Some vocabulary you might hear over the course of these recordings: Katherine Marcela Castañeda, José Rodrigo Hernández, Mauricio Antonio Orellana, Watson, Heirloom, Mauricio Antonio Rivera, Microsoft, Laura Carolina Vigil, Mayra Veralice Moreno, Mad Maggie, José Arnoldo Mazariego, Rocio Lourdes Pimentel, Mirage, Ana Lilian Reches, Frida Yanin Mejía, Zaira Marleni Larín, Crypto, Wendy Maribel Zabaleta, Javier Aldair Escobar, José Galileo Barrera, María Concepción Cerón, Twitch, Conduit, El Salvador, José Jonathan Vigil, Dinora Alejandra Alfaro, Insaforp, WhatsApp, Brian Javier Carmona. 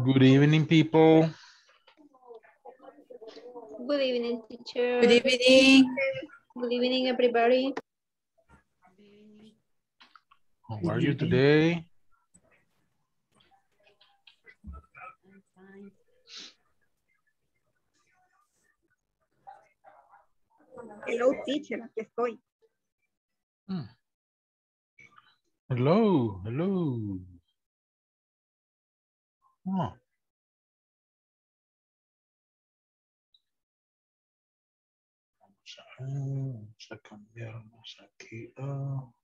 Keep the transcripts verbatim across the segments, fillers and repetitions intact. Good evening, people. Good evening, teacher. Good evening. Good evening, everybody. How are you today? I'm fine. Hello, teacher. Aquí estoy. Hmm. Hello, hello. Oh. Vamos a ver, vamos a cambiarnos aquí. Oh.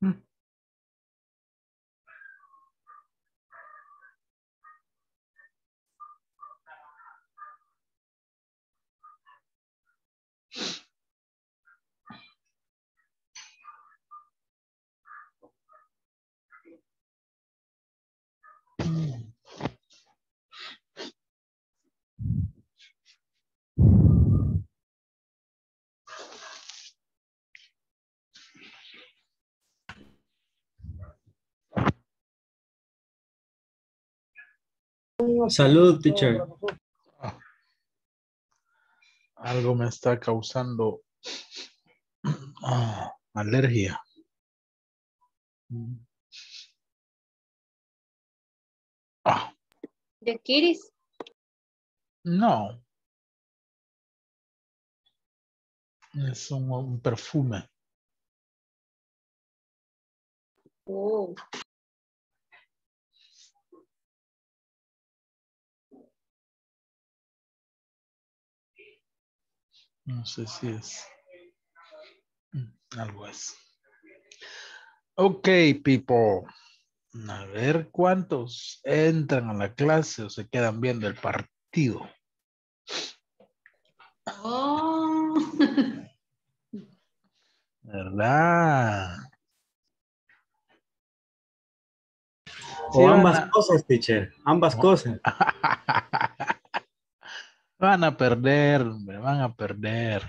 Hmm. Salud, teacher. Ah, algo me está causando ah, alergia. Ah. ¿De Kiris? No. Es un, un perfume. Oh. No sé si es algo así. Ok, people. A ver cuántos entran a la clase o se quedan viendo el partido. Oh. ¿Verdad? O ambas cosas, teacher. Ambas cosas. Van a perder, hombre, van a perder.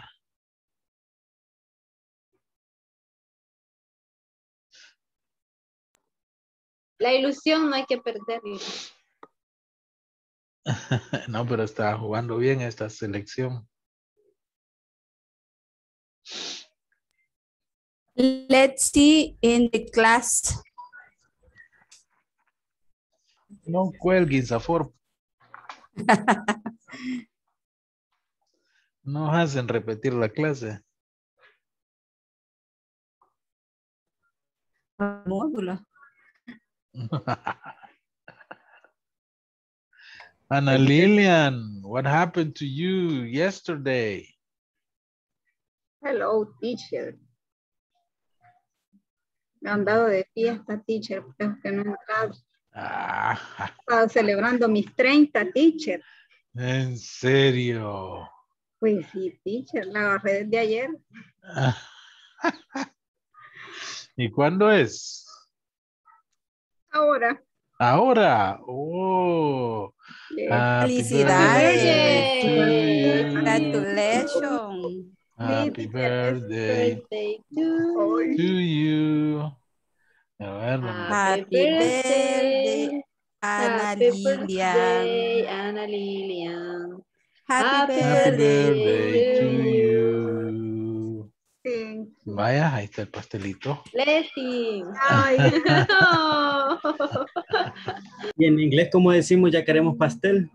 La ilusión no hay que perder. No, pero está jugando bien esta selección. Let's see in the class. No cuelgue, Insaforp. Nos hacen repetir la clase. Módulo. Ana Lilian, what happened to you yesterday? Hello, teacher. Me han dado de fiesta, teacher, porque no he entrado. Ah. Estaba celebrando mis treinta, teacher. ¿En serio? Pues sí, teacher, la bajé desde ayer. ¿Y cuándo es? Ahora. Ahora. Oh. Yeah. Felicidades. Congratulations. Happy birthday, birthday to, to you. A ver, happy birthday, Ana Lilian. Ana Lilian. Happy, Happy birthday, birthday to you. Sí. Vaya, ahí está el pastelito. Leti. Ay, no. Y en inglés, ¿cómo decimos? Ya queremos pastel.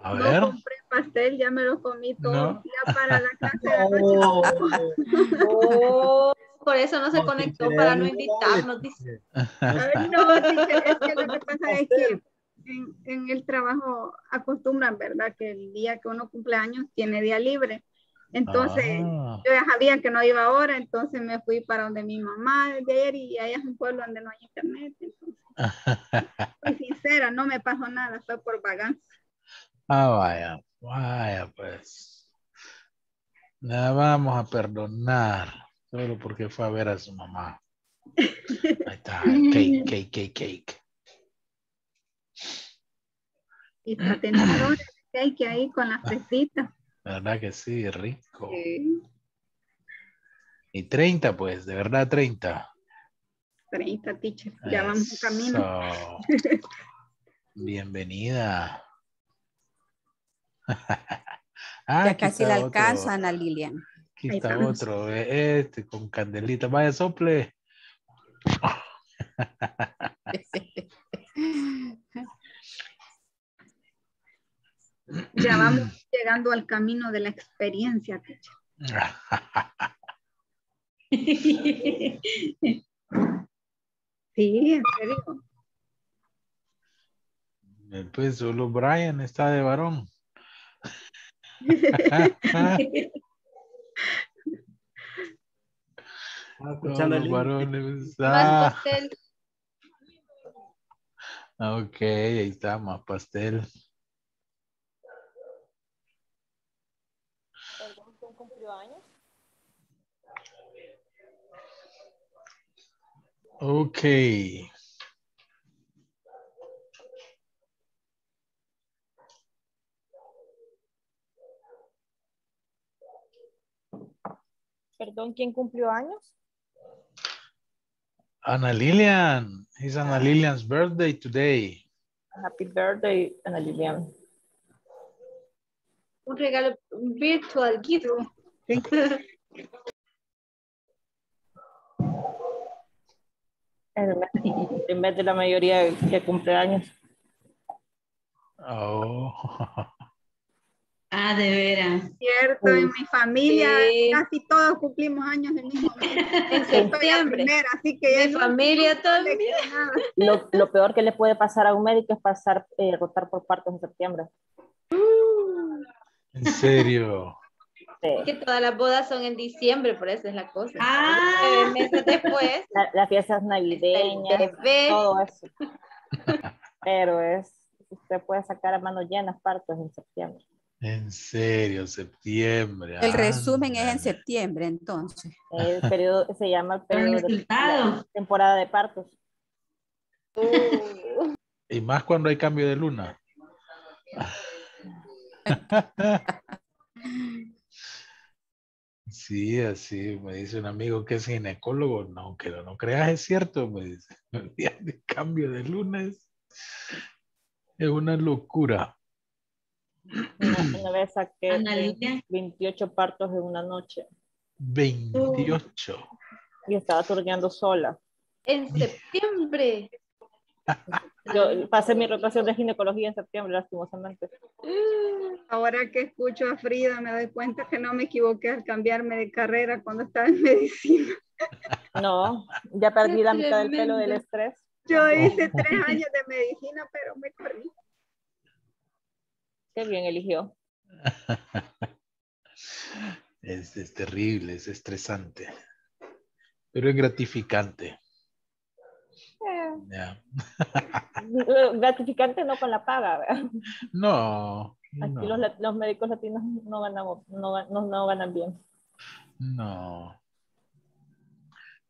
A ver. No compré pastel, ya me lo comí todo. ¿No? Ya para la clase de la noche. Oh, oh. Por eso no se no, conectó si para no invitarnos. Dice. A ver, no, dice, es que lo que pasa es que En, en el trabajo acostumbran, ¿verdad? Que el día que uno cumple años tiene día libre. Entonces, ah. yo ya sabía que no iba ahora, entonces me fui para donde mi mamá desde ayer y allá es un pueblo donde no hay internet. Entonces, soy sincera, no me pasó nada, fue por vagancia. Ah, vaya, vaya, pues. La vamos a perdonar. Solo porque fue a ver a su mamá. Ahí está. Cake, cake, cake, cake. Y tenedores de cake ahí con las fresitas. ¿Verdad que sí? Rico. Sí. Y treinta, pues, de verdad, treinta. treinta, teacher. Ya eso. Vamos a camino. Bienvenida. Ah, ya casi la alcanza, Ana Lilian. Aquí ahí está vamos. Otro, este con candelita. Vaya, sople. Ya vamos llegando al camino de la experiencia, teacher. Sí, en serio. Pues solo Brian está de varón. Los varones. Ah. Ok, ahí está, más pastel. ¿Quién cumplió años? Ok. Perdón, ¿quién cumplió años? Ana Lilian. It's Ana Lilian's birthday today. Happy birthday, Ana Lilian. Un regalo virtual, Guido. En vez de la mayoría que cumple años. Oh. Ah, de veras. Cierto, sí. En mi familia sí. Casi todos cumplimos años en mismo mes. En septiembre. Primera, así que mi ya familia no también. Lo, lo peor que le puede pasar a un médico es pasar, eh, rotar por partos en septiembre. ¿En serio? Sí. Es que todas las bodas son en diciembre, por eso es la cosa. Ah, meses después. La, las fiestas navideñas, todo eso. Pero es, usted puede sacar a manos llenas partos en septiembre. En serio, septiembre. El resumen anda. Es en septiembre, entonces. El periodo se llama el periodo de la temporada de partos. Uh. Y más cuando hay cambio de luna. Sí, así me dice un amigo que es ginecólogo. No, que lo no creas, es cierto. Me dice, el día de cambio de lunes es una locura. Una, una vez saqué veintiocho partos en una noche. veintiocho. Y estaba turneando sola. En septiembre. Yo pasé mi rotación de ginecología en septiembre, lastimosamente. Ahora que escucho a Frida me doy cuenta que no me equivoqué al cambiarme de carrera cuando estaba en medicina. No, ya perdí la mitad del pelo del estrés. Yo hice tres años de medicina, pero me corrí. Qué bien eligió. Es, es terrible, es estresante, pero es gratificante. Eh. Yeah. Gratificante no con la paga, ¿verdad? No. Aquí no. Los, los médicos latinos no ganamos, no, no, no ganan bien. No.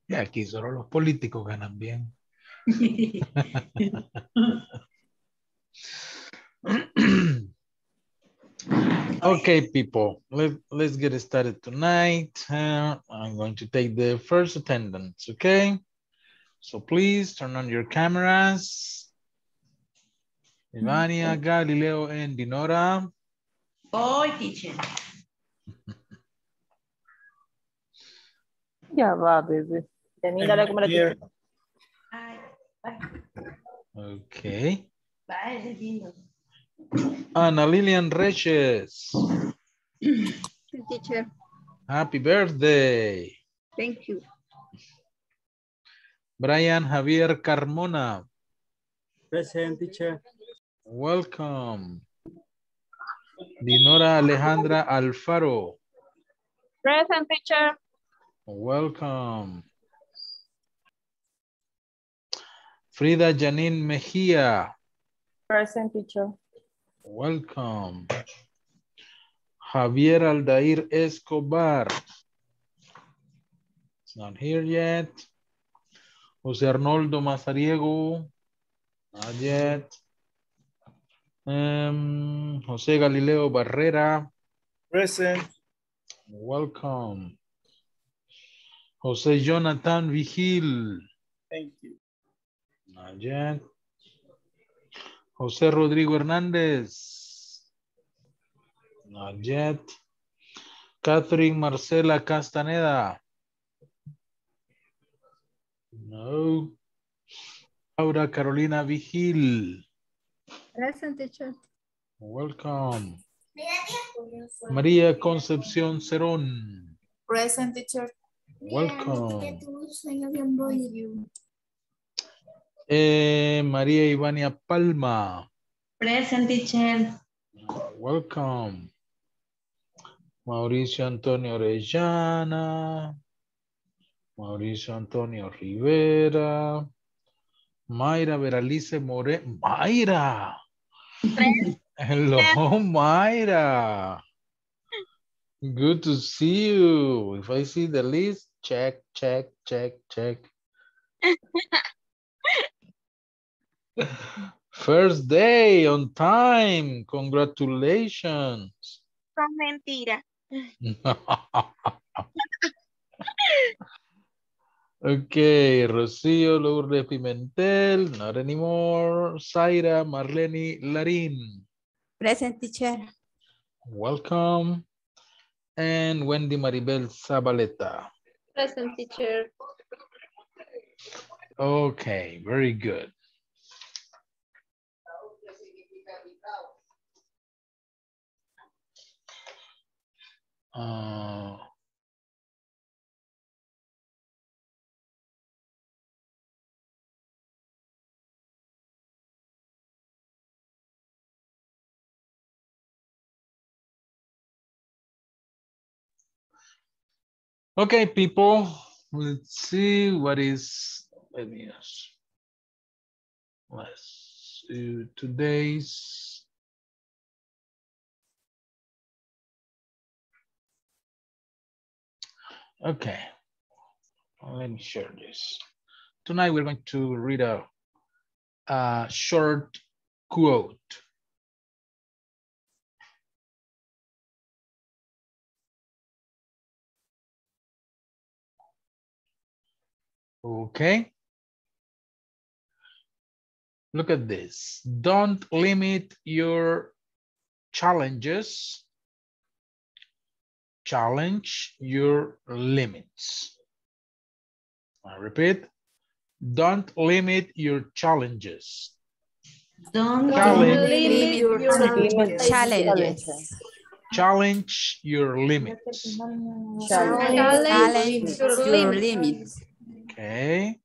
Y aquí solo los políticos ganan bien. Okay, people, Let, let's get started tonight. Uh, I'm going to take the first attendance, okay? So please turn on your cameras. Ivania, Galileo, and Dinora. Hoy, teacher. Ya va, baby. Dale como la tía. Okay. Bye, lindo. Ana Lilian Reches. Teacher. Happy birthday. Thank you. Brian Javier Carmona. Present, teacher. Welcome. Dinora Alejandra Alfaro. Present, teacher. Welcome. Frida Yanin Mejía. Present, teacher. Welcome. Javier Aldair Escobar. It's not here yet. José Arnoldo Mazariego, not yet. Um, José Galileo Barrera. Present. Welcome. José Jonathan Vigil. Thank you. Not yet. José Rodrigo Hernández. Not yet. Katherine Marcela Castañeda. No. Laura Carolina Vigil. Present, teacher. Welcome. María Concepción Cerón. Present, teacher. Welcome. Eh, María Ivania Palma. Present, teacher. Welcome. Mauricio Antonio Orellana. Mauricio Antonio Rivera. Mayra Veralice Moreno. Mayra. Present. Hello, Mayra. Good to see you. If I see the list, check, check, check, check. First day on time. Congratulations. Son mentiras. Okay, Rocio Lourdes Pimentel, not anymore. Zaira Marleni Larín. Present, teacher. Welcome. And Wendy Maribel Zabaleta. Present, teacher. Okay, very good. Uh, okay, people, let's see what is, let me ask. Let's do today's. Okay, let me share this. Tonight we're going to read a, a short quote. Okay. Look at this. Don't limit your challenges. Challenge your limits. I repeat, don't limit your challenges. Don't challenge. limit your challenges. challenges. Challenge your limits. Challenge, challenge your, your limits. limits. Okay.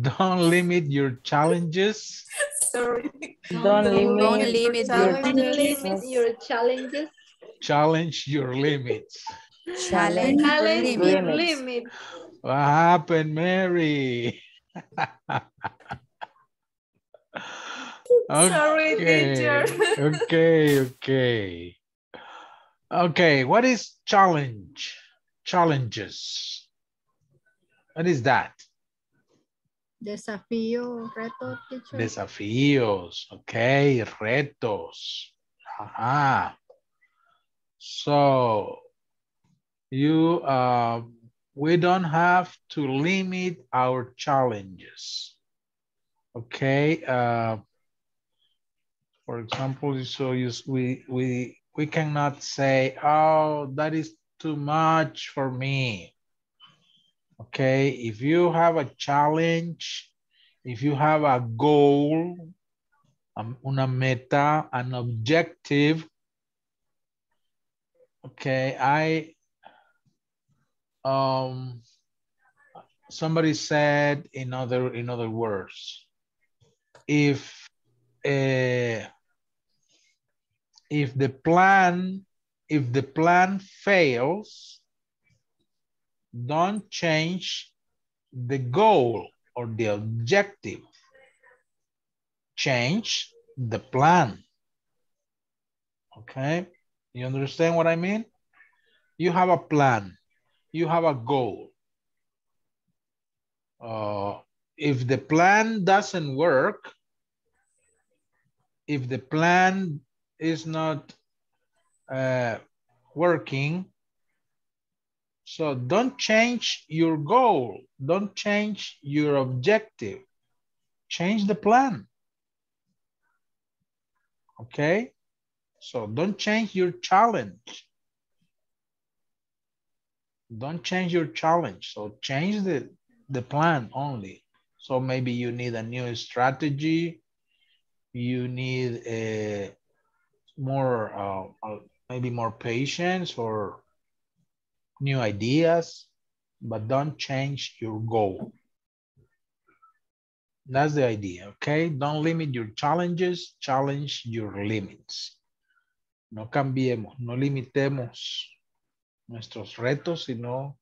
Don't limit your challenges. Sorry. Don't, don't, limit, don't limit, your limit your challenges. Challenge your limits. Challenge, Challenge your limits. limits. What happened, Mary? Okay. Sorry, teacher. okay, okay. Okay, what is challenge? Challenges. What is that? Desafíos, retos, teacher. Desafíos, okay, retos. Aha. So, you, uh, we don't have to limit our challenges. Okay. Uh, for example, so you, we we we cannot say, oh, that is too much for me. Okay, if you have a challenge, if you have a goal, um, una meta, an objective, okay, I, um, somebody said in other, in other words, if, uh, if the plan, if the plan fails, don't change the goal or the objective. Change the plan. Okay? You understand what I mean? You have a plan. You have a goal. Uh, if the plan doesn't work, if the plan is not uh, working, so don't change your goal. Don't change your objective. Change the plan. Okay? So don't change your challenge. Don't change your challenge. So change the, the plan only. So maybe you need a new strategy. You need a more, uh, maybe more patience or new ideas, but don't change your goal. That's the idea, okay? Don't limit your challenges, challenge your limits. No cambiemos, no limitemos nuestros retos, sino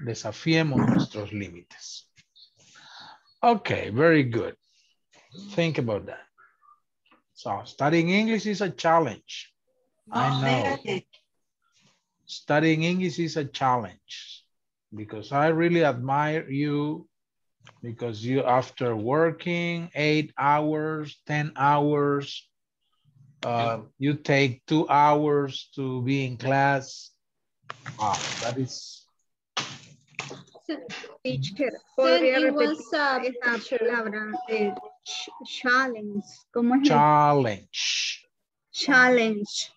desafiemos nuestros límites. Okay, very good. Think about that. So studying English is a challenge. I know. Studying English is a challenge because I really admire you because you, after working eight hours, ten hours, uh, you take two hours to be in class. Wow, that is... Teacher, it was a challenge. Challenge. Challenge. Challenge.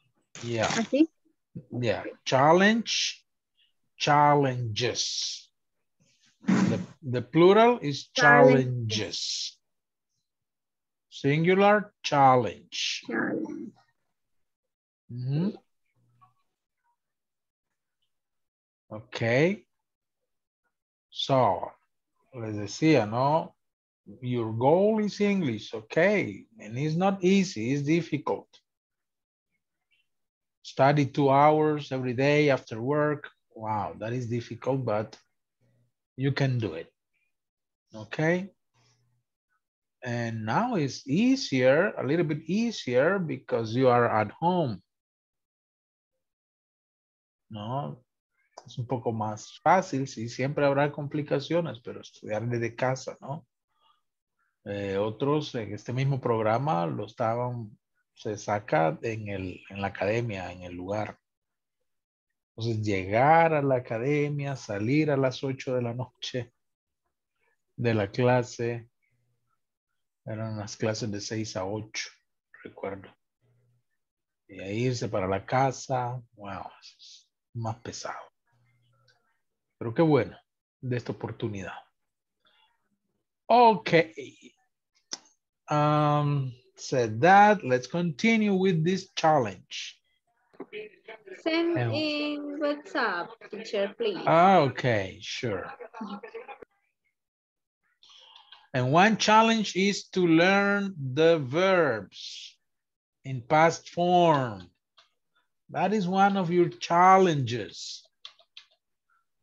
Yeah. Así? Yeah, challenge, challenges. The, the plural is challenges. Singular, challenge. Challenge. Mm-hmm. Okay. So, les decía, no? Your goal is English, okay? And it's not easy, it's difficult. Study two hours every day after work. Wow, that is difficult, but you can do it, okay? And now it's easier, a little bit easier because you are at home. No, es un poco más fácil, sí, siempre habrá complicaciones, pero estudiar desde casa, ¿no? Eh, otros en este mismo programa lo estaban... se saca en, el, en la academia, en el lugar. Entonces, llegar a la academia, salir a las ocho de la noche de la clase, eran las clases de seis a ocho, recuerdo. Y a irse para la casa, wow, es más pesado. Pero qué bueno de esta oportunidad. Ok. Um, Said that, let's continue with this challenge. Send um, in WhatsApp, teacher, please. Okay, sure. And one challenge is to learn the verbs in past form. That is one of your challenges.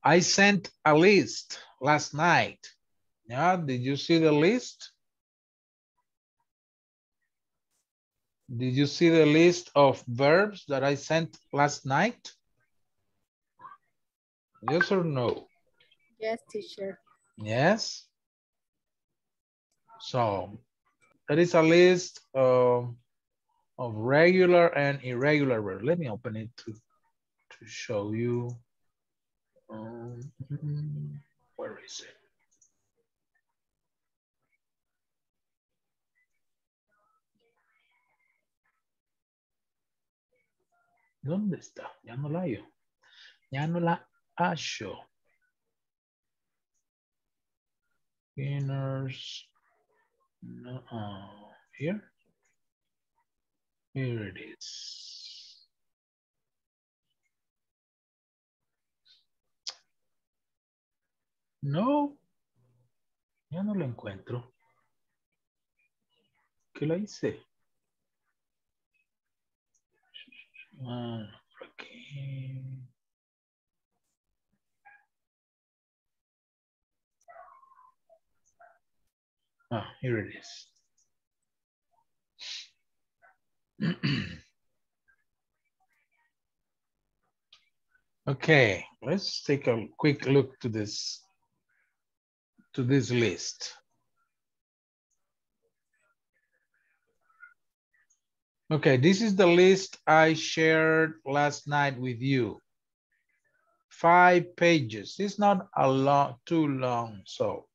I sent a list last night. Yeah, did you see the list? Did you see the list of verbs that I sent last night? Yes or no? Yes, teacher. Yes. So that is a list of, of regular and irregular verbs. Let me open it to, to show you. Um, where is it? ¿Dónde está? Ya no la hallo. Ya no la hallo. Beginners. No. Uh, here. Here it is. No. Ya no la encuentro. ¿Qué la hice? Bueno, por aquí. Ah, here it is. Okay, let's take a quick look to this, to this list. Okay, this is the list I shared last night with you. Five pages, it's not a long, too long, so.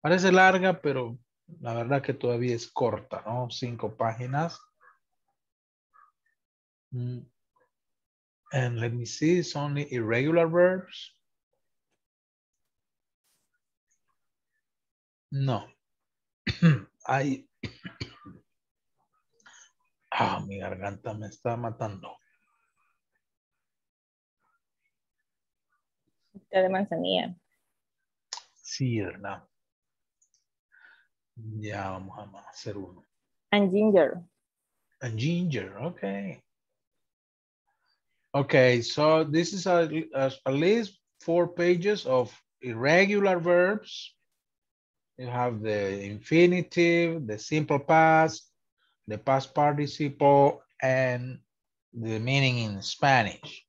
Parece larga, pero la verdad que todavía es corta, ¿no? Cinco páginas. Mm. And let me see, it's only irregular verbs. No. I... Ah, mi garganta me está matando. Está de manzanilla. Sí, ¿verdad? Ya vamos a hacer uno. And ginger. And ginger, okay. Okay, so this is a, a, a list, four pages of irregular verbs. You have the infinitive, the simple past, the past participle, and the meaning in Spanish.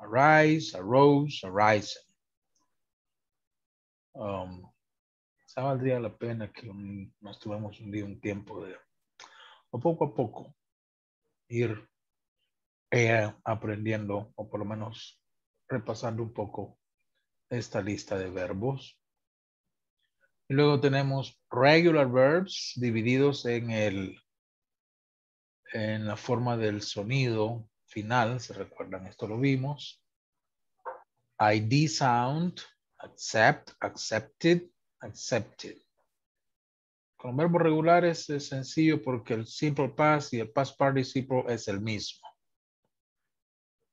Arise, arose, arisen. Um, esa valdría la pena que nos tuvimos un día un tiempo de, o poco a poco, ir eh, aprendiendo, o por lo menos repasando un poco esta lista de verbos. Y luego tenemos regular verbs divididos en el en la forma del sonido final, ¿se recuerdan? Esto lo vimos. I D sound, accept, accepted, accepted. Con verbos regulares es sencillo porque el simple past y el past participle es el mismo,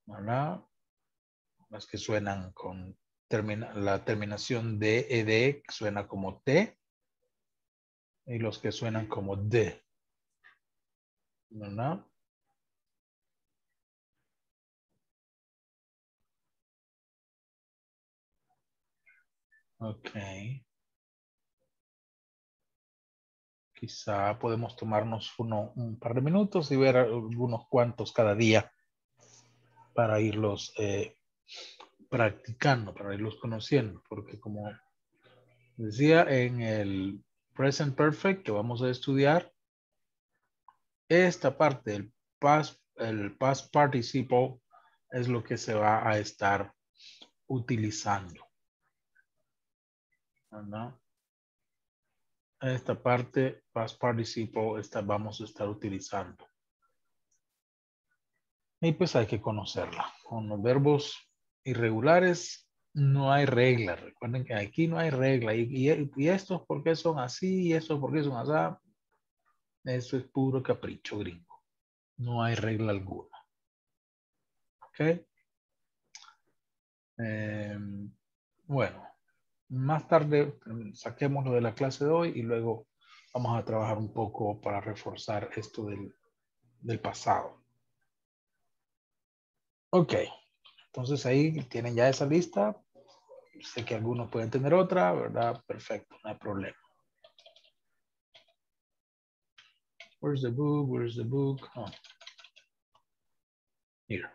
¿verdad? Las que suenan con termina, la terminación de ed suena como t y los que suenan como d, ¿verdad? Okay. Quizá podemos tomarnos uno, un par de minutos y ver algunos cuantos cada día para irlos eh, practicando, para irlos conociendo. Porque como decía en el present perfect que vamos a estudiar, esta parte del past, el past participle es lo que se va a estar utilizando. ¿No? Esta parte, past participle, esta vamos a estar utilizando. Y pues hay que conocerla. Con los verbos irregulares no hay regla. Recuerden que aquí no hay regla. Y, y, y estos por qué son así, y estos por qué son así. Eso es puro capricho gringo. No hay regla alguna. ¿Ok? Eh, bueno. Más tarde saquemos lo de la clase de hoy y luego vamos a trabajar un poco para reforzar esto del, del pasado. Ok, entonces ahí tienen ya esa lista. Sé que algunos pueden tener otra, ¿verdad? Perfecto, no hay problema. Where's the book? Where's the book? Oh. Here.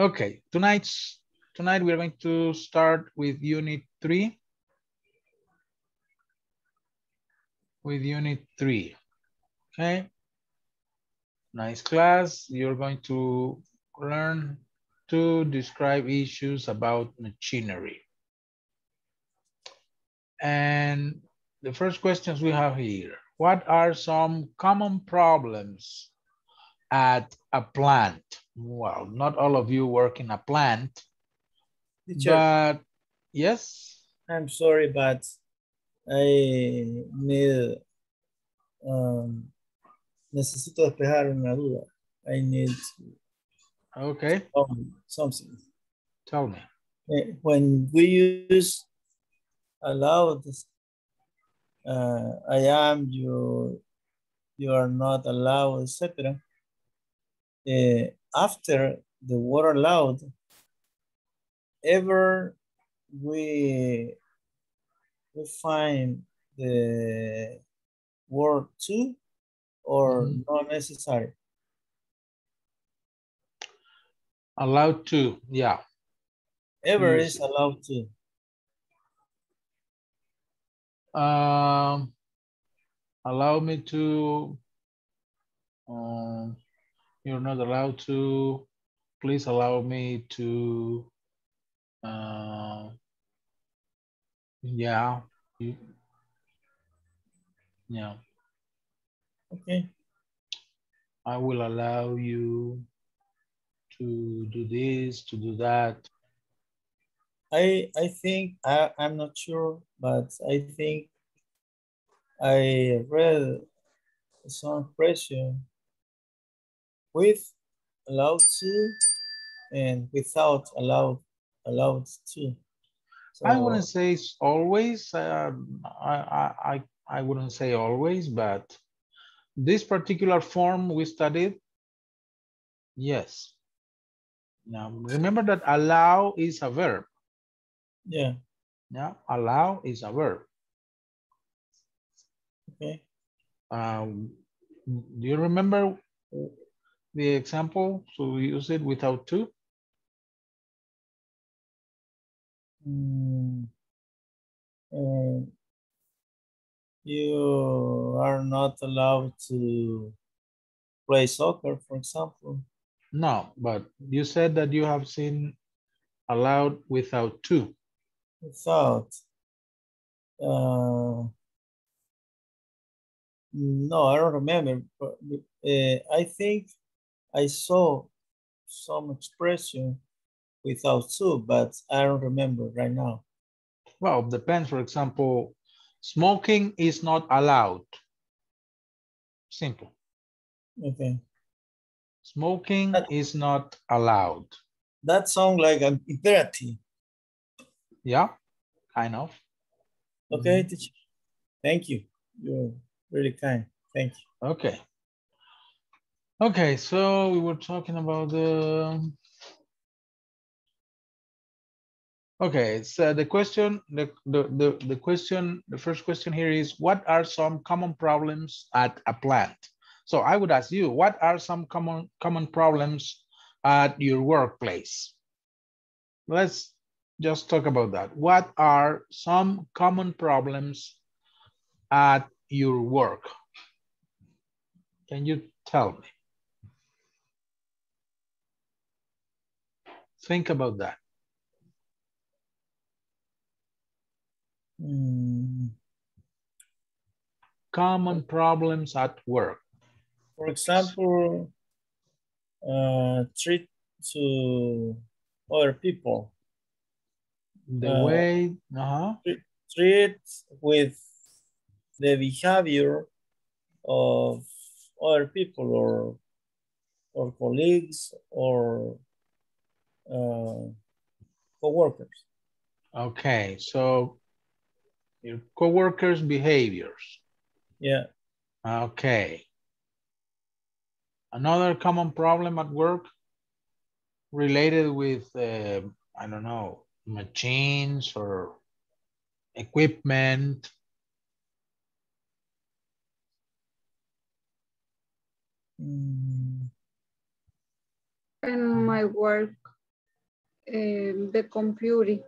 Okay, tonight's, tonight we're going to start with unit three. With unit three, okay? Nice class, you're going to learn to describe issues about machinery. And the first questions we have here, what are some common problems at a plant? Well, not all of you work in a plant, teacher, but yes? I'm sorry, but I need, um, necesito despejar una duda. I need to, okay. Um, something. Tell me. When we use allowed, uh, I am, you, you are not allowed, et cetera. Uh, after the word allowed, ever we, we find the word to or mm-hmm. not necessary? Allowed to, yeah. Ever mm-hmm. is allowed to. Um, allow me to, um, you're not allowed to, please allow me to, uh, yeah, yeah. Okay. I will allow you to do this, to do that. I I think, I, I'm not sure, but I think I read some question with allowed to and without allowed, allowed to. So, I wouldn't say it's always, uh, I, I, I wouldn't say always, but this particular form we studied, yes. Now, remember that allow is a verb. Yeah. Yeah, allow is a verb. Okay. Um, do you remember the example? So we use it without to? Mm, uh, you are not allowed to play soccer, for example. No, but you said that you have seen allowed without to. Without. Uh, no, I don't remember. But, uh, I think I saw some expression without to, but I don't remember right now. Well, depends. For example, smoking is not allowed. Simple. Okay. Smoking that, is not allowed. That sounds like an imperative. Yeah, kind of. Okay, mm-hmm. teacher. Thank you. You're really kind. Thank you. Okay. Okay, so we were talking about the. Okay, so the question, the, the, the, the question, the first question here is, what are some common problems at a plant? So I would ask you, what are some common common problems at your workplace? Let's just talk about that. What are some common problems at your work? Can you tell me? Think about that. Mm. Common problems at work. For example, uh, treat to other people. The uh, way, uh-huh. treat, treat with the behavior of other people or, or colleagues or uh, co-workers. Okay, so your co-workers' behaviors. Yeah. Okay. Another common problem at work related with, uh, I don't know, machines or equipment. In my work, um, the computer.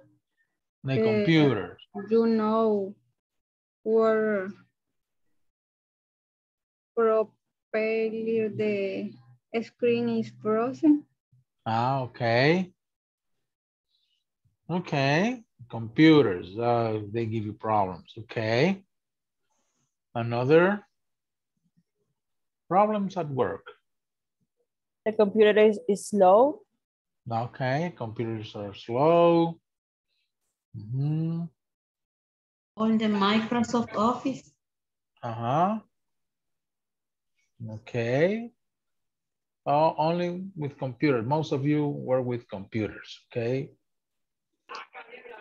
The uh, computer. You know, were prop. The screen is frozen. Ah, okay. Okay. Computers, uh, they give you problems. Okay. Another problems at work. The computer is, is slow. Okay. Computers are slow. Mm-hmm. On the Microsoft Office. Uh-huh. Okay. Oh, only with computers. Most of you work with computers, okay?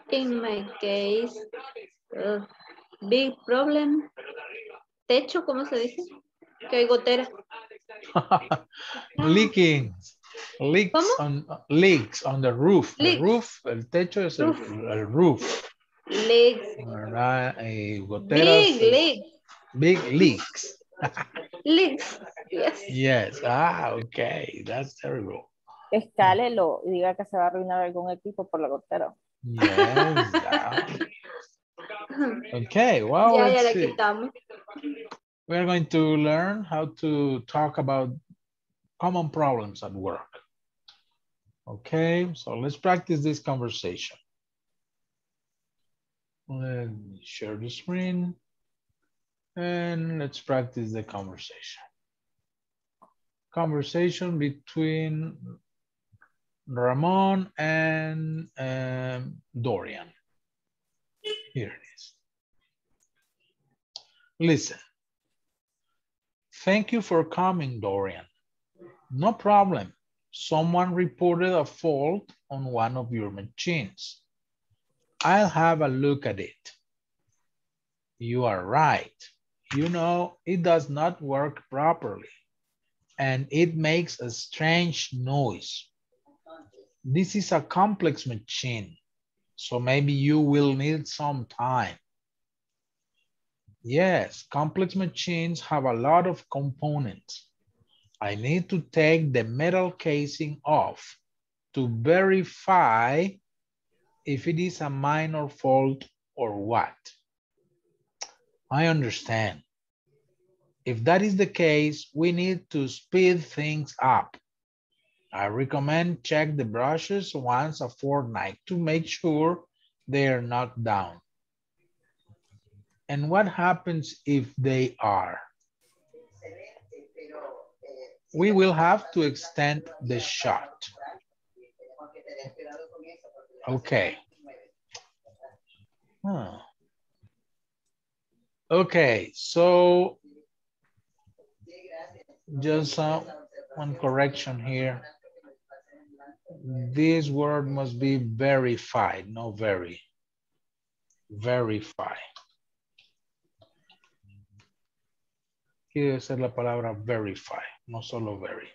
In my case, uh, big problem. Techo, ¿cómo se dice? Que hay goteras. Leaking. Leaks on, leaks on the roof. Leaks. The roof, el techo es el, el roof. Leaks. Right. Goteras, big leaks. Big leaks. Lives. Yes. Yes. Ah, okay. That's terrible. Escálelo y diga que se va a arruinar algún equipo por la gotera. Yes. Yeah. Okay. Well, ya, ya le quitamos. We're going to learn how to talk about common problems at work. Okay, so let's practice this conversation. Let me share the screen and let's practice the conversation. Conversation between Ramon and um, Dorian. Here it is. Listen. Thank you for coming, Dorian. No problem. Someone reported a fault on one of your machines. I'll have a look at it. You are right. You know, it does not work properly and it makes a strange noise. This is a complex machine, so maybe you will need some time. Yes, complex machines have a lot of components. I need to take the metal casing off to verify if it is a minor fault or what. I understand. If that is the case, we need to speed things up. I recommend check the brushes once a fortnight to make sure they are not down. And what happens if they are? We will have to extend the shot. Okay. Huh. Okay, so just uh, one correction here. This word must be verified, no very. Verify. Quiere ser la palabra verify, no solo very.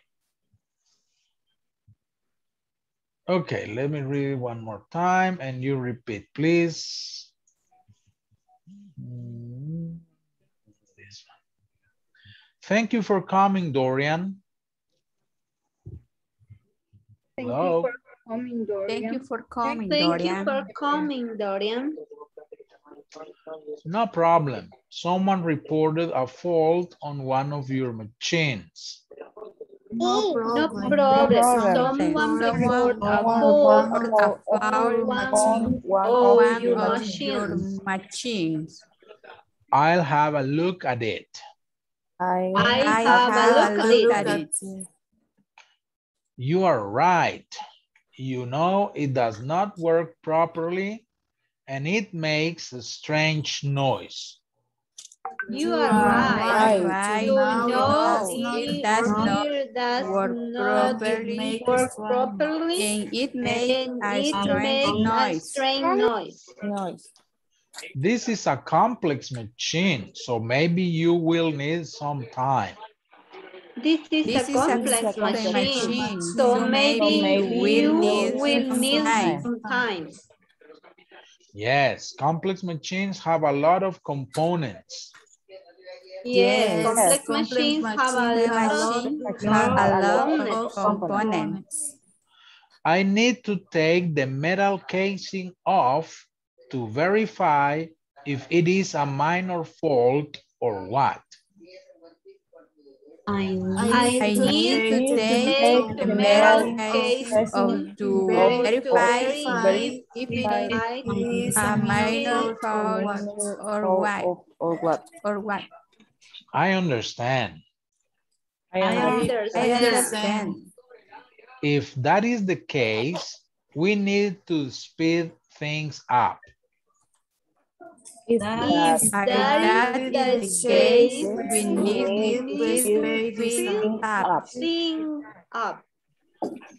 Okay, let me read it one more time and you repeat, please. This one. Thank you for coming, Dorian. Thank Hello. you for coming, Dorian. Thank you for coming, Thank Dorian. Thank you for coming, Dorian. No problem. Someone reported a fault on one of your machines. No problem. No problem. Someone reported a fault on one of your machines. I'll have a look at it. I'll have a look at it. You are right. You know, it does not work properly and it makes a strange noise. You are right. right. You right. know it does not work properly, work properly and it makes a strange noise. noise. This is a complex machine, so maybe you will need some time. This is this a is complex a machine, machine, so, so maybe, maybe you will need some time. Yes, complex machines have a lot of components. Yes, complex, yes. machines, complex machines have a lot, machines have a lot of components. I need to take the metal casing off to verify if it is a minor fault or what. I need, I I need to, to take, take the metal case of to verify if it is a minor fault or what. Or what? Or what? I understand. I understand. I understand. If that is the case, we need to speed things up. If that, if that is the case, we need to up. up.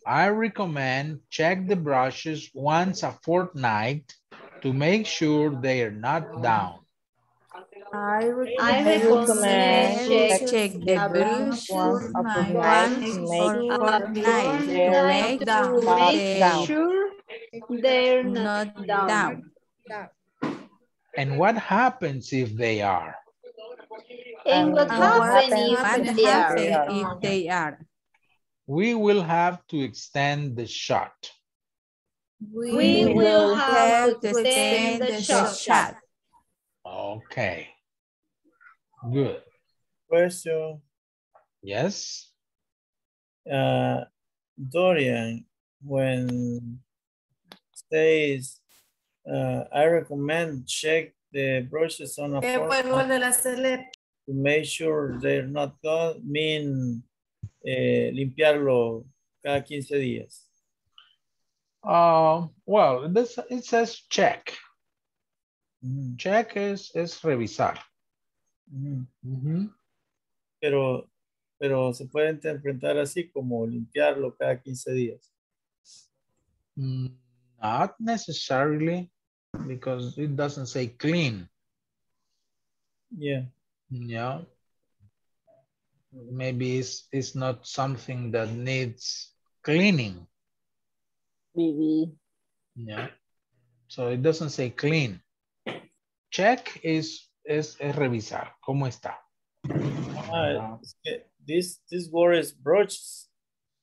I recommend check the brushes once a fortnight to make sure they are not down. I recommend, I recommend check, check the brushes once a fortnight to make sure they are not down. down. And what happens if they are? And what happens if they are? We will have to extend the shot. We, we will have, have to extend the, the shot. shot. Okay. Good. Question. Yes. Uh, Dorian, when says, uh, I recommend check the brushes on a fork to make sure they're not gone, mean eh, limpiarlo cada quince días. Uh, well, this, it says check. Mm-hmm. Check is, is revisar. Mm-hmm. Mm-hmm. Pero, pero se puede interpretar así como limpiarlo cada quince días. Mm, not necessarily, because it doesn't say clean. Yeah. Yeah. Maybe it's, it's not something that needs cleaning. Maybe. Yeah. So it doesn't say clean. Check is, is, es revisar. ¿Cómo está? Uh, this, this word is brooches.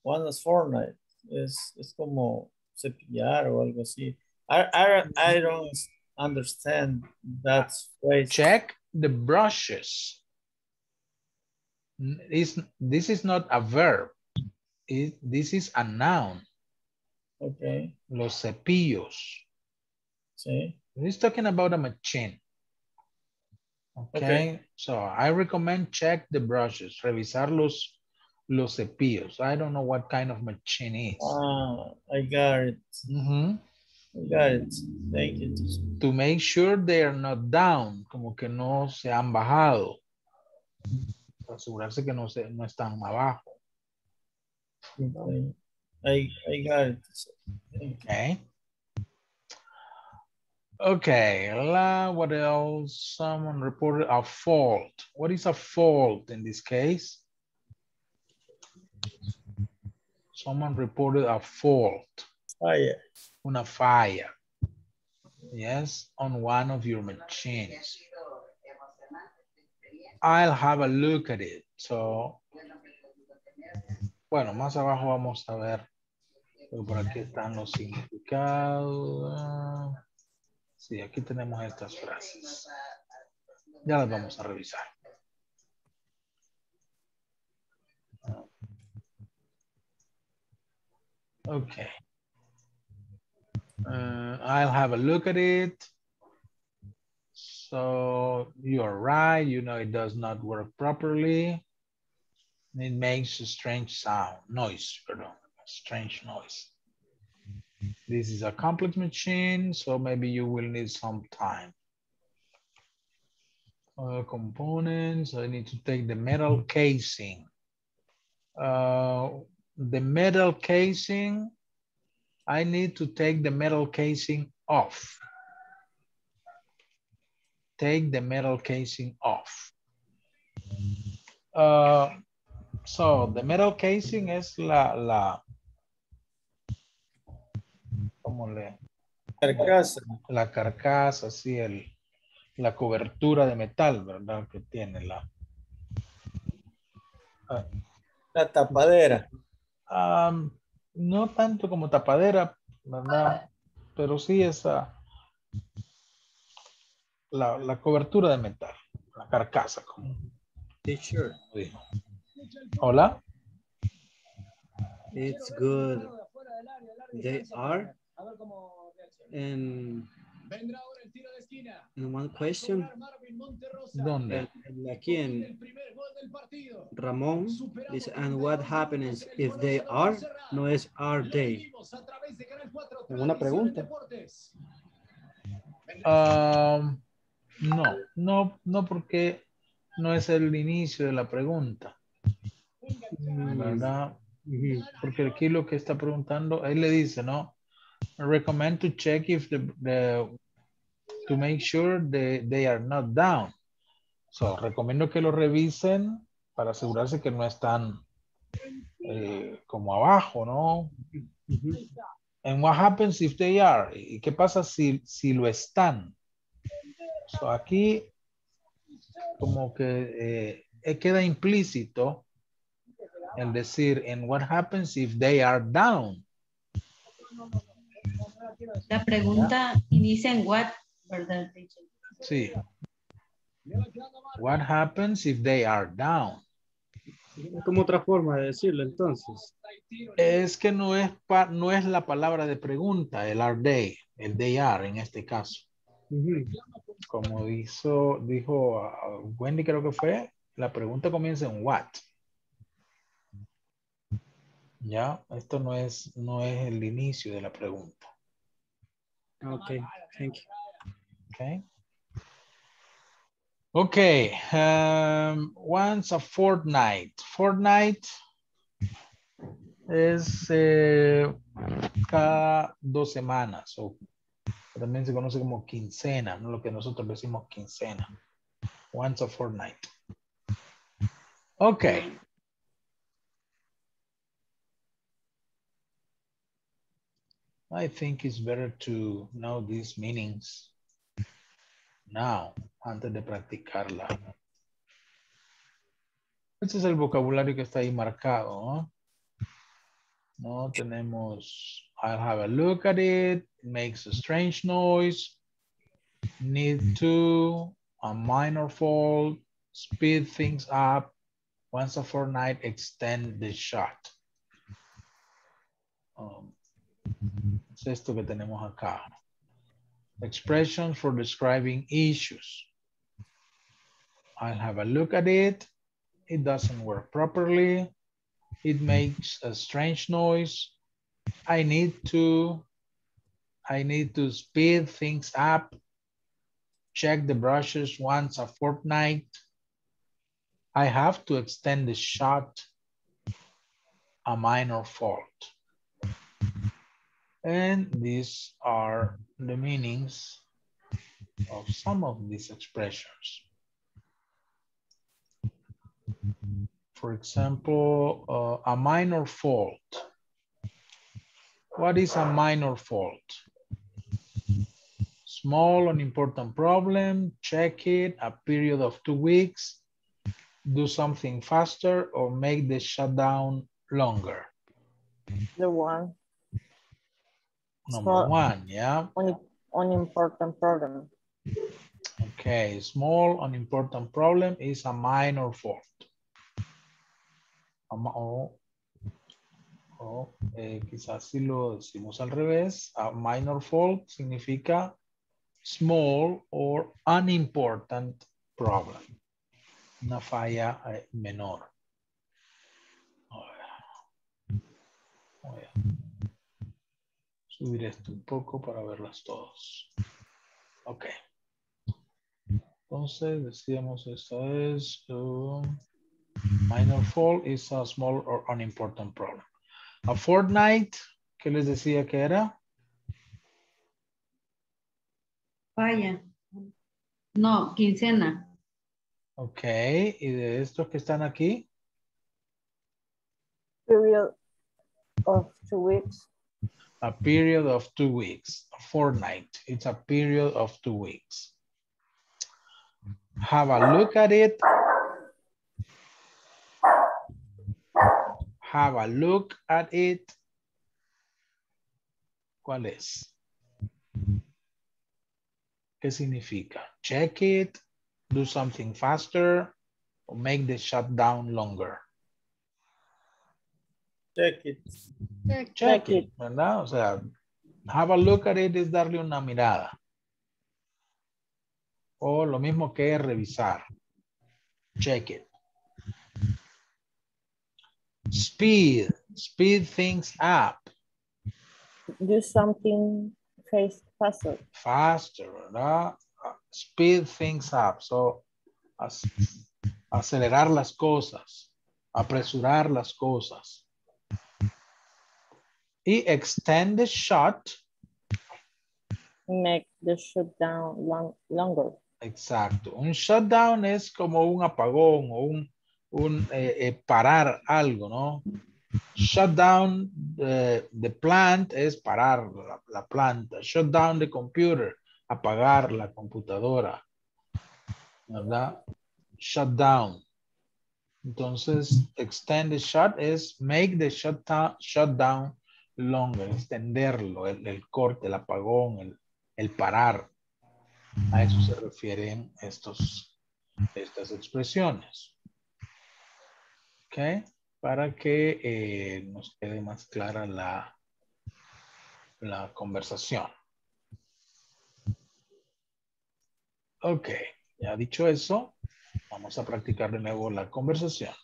One is fortnight. Es, es como cepillar o algo así. I, I, I don't understand that phrase. Check the brushes. It's, this is not a verb. It, this is a noun. Okay. Los cepillos. See? He's talking about a machine. Okay. okay. So I recommend check the brushes. Revisar los, los cepillos. I don't know what kind of machine it is. Ah, I got it. Mm-hmm. Got it. Thank you. To make sure they are not down, como que no se han bajado. Asegurarse que no se no están abajo. Okay. I, I got it. Okay. Okay. La, what else? Someone reported a fault. What is a fault in this case? Someone reported a fault. Oh, yeah. Una falla. Yes, on one of your machines. I'll have a look at it. So, bueno, más abajo vamos a ver. Pero por aquí están los significados. Sí, aquí tenemos estas frases. Ya las vamos a revisar. Okay. Uh, I'll have a look at it. So you're right. You know, it does not work properly. It makes a strange sound, noise, pardon, strange noise. This is a complex machine, so maybe you will need some time. Uh, components, I need to take the metal casing. Uh, the metal casing, I need to take the metal casing off. Take the metal casing off. Uh, so the metal casing es la, la, ¿cómo le? Carcasa. La carcasa, sí, el, la cobertura de metal, ¿verdad? Que tiene la. Uh, la tapadera. Um, No tanto como tapadera, ¿verdad? Pero sí esa la, la cobertura de metal, la carcasa, como teacher. Sí. Hola. It's good. They are. And, and one question. ¿Dónde? Aquí en Ramón is, and what happens if they are, no es are they. Una pregunta. Um, no, no, no porque no es el inicio de la pregunta. ¿Verdad? Porque aquí lo que está preguntando, él le dice, ¿no? I recommend to check if the, the to make sure they, they are not down. So, recomiendo que lo revisen para asegurarse que no están eh, como abajo, ¿no? Mm-hmm. And what happens if they are? ¿Y qué pasa si, si lo están? So, aquí como que eh, queda implícito el decir, and what happens if they are down? La pregunta inicia en what, ¿verdad? Sí. What happens if they are down? Como otra forma de decirlo entonces. Es que no es, pa, no es la palabra de pregunta, el are they, el they are en este caso. Uh-huh. Como hizo, dijo uh, Wendy creo que fue, la pregunta comienza en what. Ya, esto no es, no es el inicio de la pregunta. Ok, thank you. Ok. Okay, um, once a fortnight. Fortnight es eh, cada dos semanas, o también se conoce como quincena, ¿no? Lo que nosotros decimos quincena. Once a fortnight. Okay. I think it's better to know these meanings now, antes de practicarla. Este es el vocabulario que está ahí marcado, ¿no? No tenemos, I'll have a look at it, makes a strange noise, need to, a minor fault, speed things up, once a fortnight, extend the shot. Um, es esto que tenemos acá. Expressions for describing issues. I'll have a look at it. It doesn't work properly. It makes a strange noise. I need to, I need to speed things up. Check the brushes once a fortnight. I have to extend the shot. A minor fault. And these are the meanings of some of these expressions. For example, uh, a minor fault. What is a minor fault? Small, unimportant problem, check it, a period of two weeks, do something faster or make the shutdown longer. The one. Number small, one, yeah. Un, unimportant problem. Okay, small, unimportant problem is a minor fault. Um, oh, oh, eh, quizás si lo decimos al revés, a minor fault significa small or unimportant problem. Una falla eh, menor. Oh, yeah. Oh, yeah. Subir esto un poco para verlas todos. Ok. Entonces decíamos esta es uh, minor fault is a small or unimportant problem. A fortnight, ¿qué les decía que era? Vaya. No, quincena. Ok. ¿Y de estos que están aquí? Period of two weeks. A period of two weeks, a fortnight. It's a period of two weeks. Have a look at it. Have a look at it. ¿Cuál es? ¿Qué significa? Check it, do something faster, or make the shutdown longer. Check it. Check, check it, it, ¿verdad? O sea, have a look at it es darle una mirada. O lo mismo que revisar. Check it. Speed. Speed things up. Do something faster. Faster, ¿verdad? Speed things up. So, ac- acelerar las cosas. Apresurar las cosas. Y extend the shot. Make the shutdown long, longer. Exacto. Un shutdown es como un apagón o un, un eh, eh, parar algo, ¿no? Shutdown the, the plant es parar la, la planta. Shutdown the computer, apagar la computadora. ¿verdad? Shut down. Entonces, extend the shut es make the shut down, shut down longer, extenderlo, el, el corte, el apagón, el, el parar. A eso se refieren estos, estas expresiones. Ok, para que eh, nos quede más clara la, la conversación. Ok, ya dicho eso, vamos a practicar de nuevo la conversación.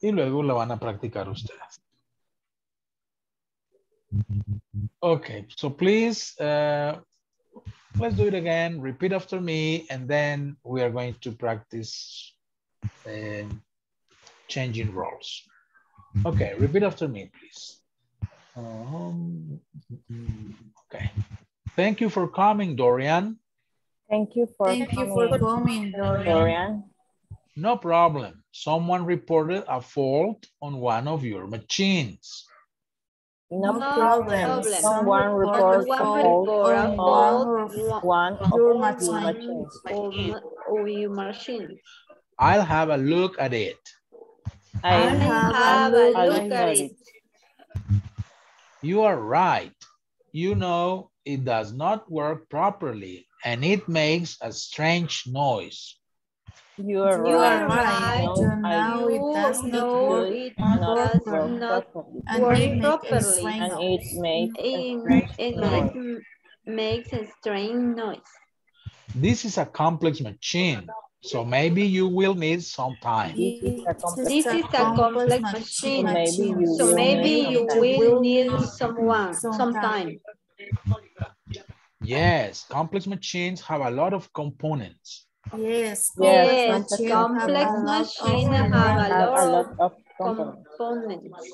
Y luego la van a practicar ustedes. Okay, so please, uh, let's do it again. Repeat after me, and then we are going to practice uh, changing roles. Okay, repeat after me, please. Um, okay. Thank you for coming, Dorian. Thank you for Thank coming, you for coming Dorian. Dorian. No problem. Someone reported a fault on one of your machines. No, no problem. problem. Someone reported a fault on one of your machines. machines. I'll have a look at it. I'll, I'll have, have a look, look at it. it. You are right. You know, it does not work properly and it makes a strange noise. You are you right. Are right. No, you know it does no, it not work, not work and it properly, and it makes a strange noise. Makes a strange noise. This is a complex machine, so maybe you will need some time. This is a complex, this is a complex machine, machine. Maybe so maybe you will need someone, some time. Yes, complex machines have a lot of components. Yes, yes, complex, complex machines have, have a lot of components. components.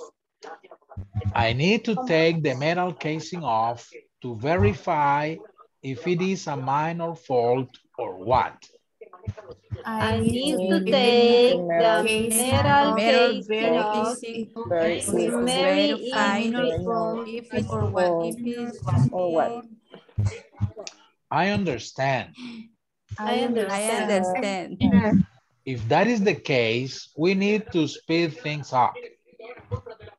I need to take the metal casing off to verify if it is a minor fault or what. I, I need, need to take the metal, the metal casing off to verify if it is or what. Or what. I understand. I understand. I understand. If that is the case, we need to speed things up.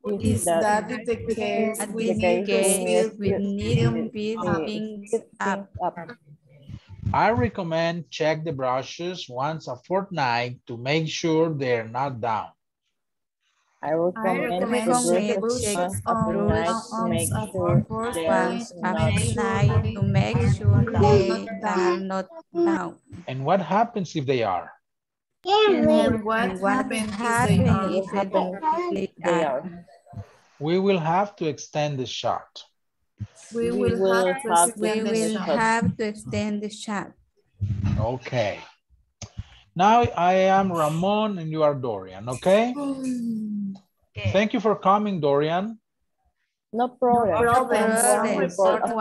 If that is the case, we need to speed things up. I recommend check the brushes once a fortnight to make sure they're not down. I recommend check the brushes once a fortnight to make sure they are not down. And what happens if they are? And what happens if they are? We will have to extend the shot. We will have to extend the shot. Okay. Now I am Ramon and you are Dorian, okay? Okay. Thank you for coming, Dorian. No problem. No problem. Someone reported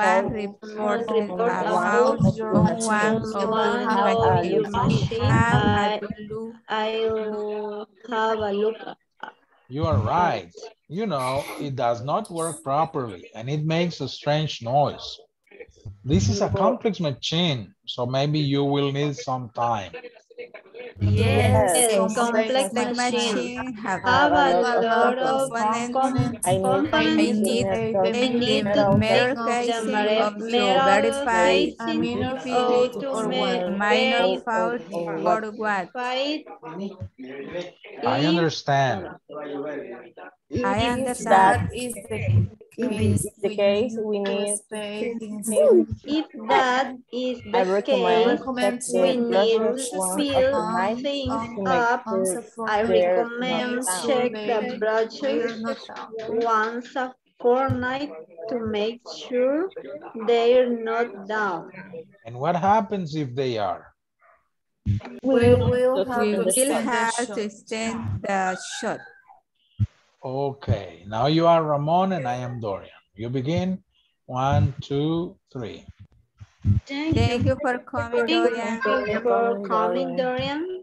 about one of your machines. I'll have a look. You are right. You know, it does not work properly and it makes a strange noise. This is a complex machine, so maybe you will need some time. Yes, yes. Complex, complex machine, machine have, have a lot, lot of components. I need, I need the metal casing of to verify a minor fault or what. Minor fault or what? I understand. I understand. That is the If the case, we need If that is the case, we need to fill things up. I recommend check the brushes once a fortnight to make sure they're not down. And what happens if they are? We will have to extend the shot. Okay, now you are Ramon and I am Dorian. You begin. One, two, three. Thank, Thank you for coming, Dorian. Thank you for coming, Dorian.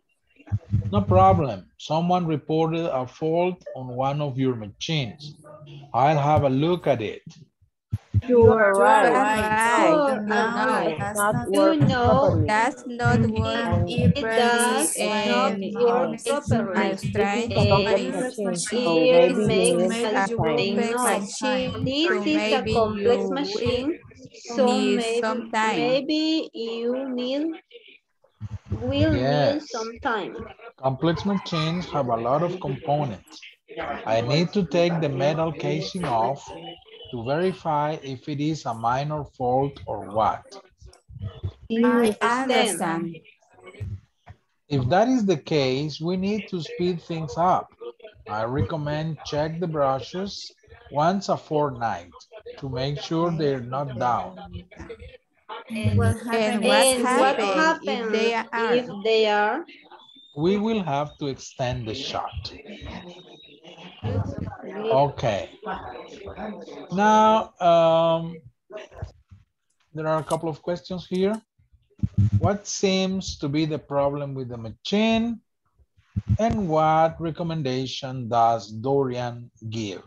No problem. Someone reported a fault on one of your machines. I'll have a look at it. You are right. right. right. right. That's not work properly. That's not work. It does not work properly. I'm trying to make a complex machine. This is a complex machine. So maybe, maybe you need will yes. need some time. Complex machines have a lot of components. I need to take the metal casing off to verify if it is a minor fault or what. I understand. If that is the case, we need to speed things up. I recommend check the brushes once a fortnight to make sure they're not down. And what happens if they are? If they are? We will have to extend the shot. Okay. Now, um, there are a couple of questions here. What seems to be the problem with the machine? And what recommendation does Dorian give?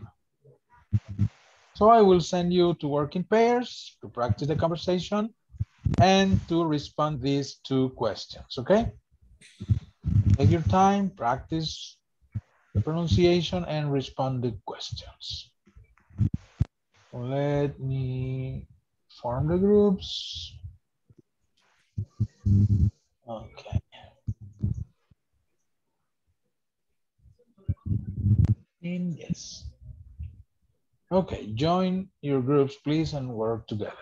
So I will send you to work in pairs to practice the conversation and to respond these two questions, okay? Take your time, practice the pronunciation and respond to questions. Let me form the groups. Okay. And yes. Okay, join your groups, please, and work together.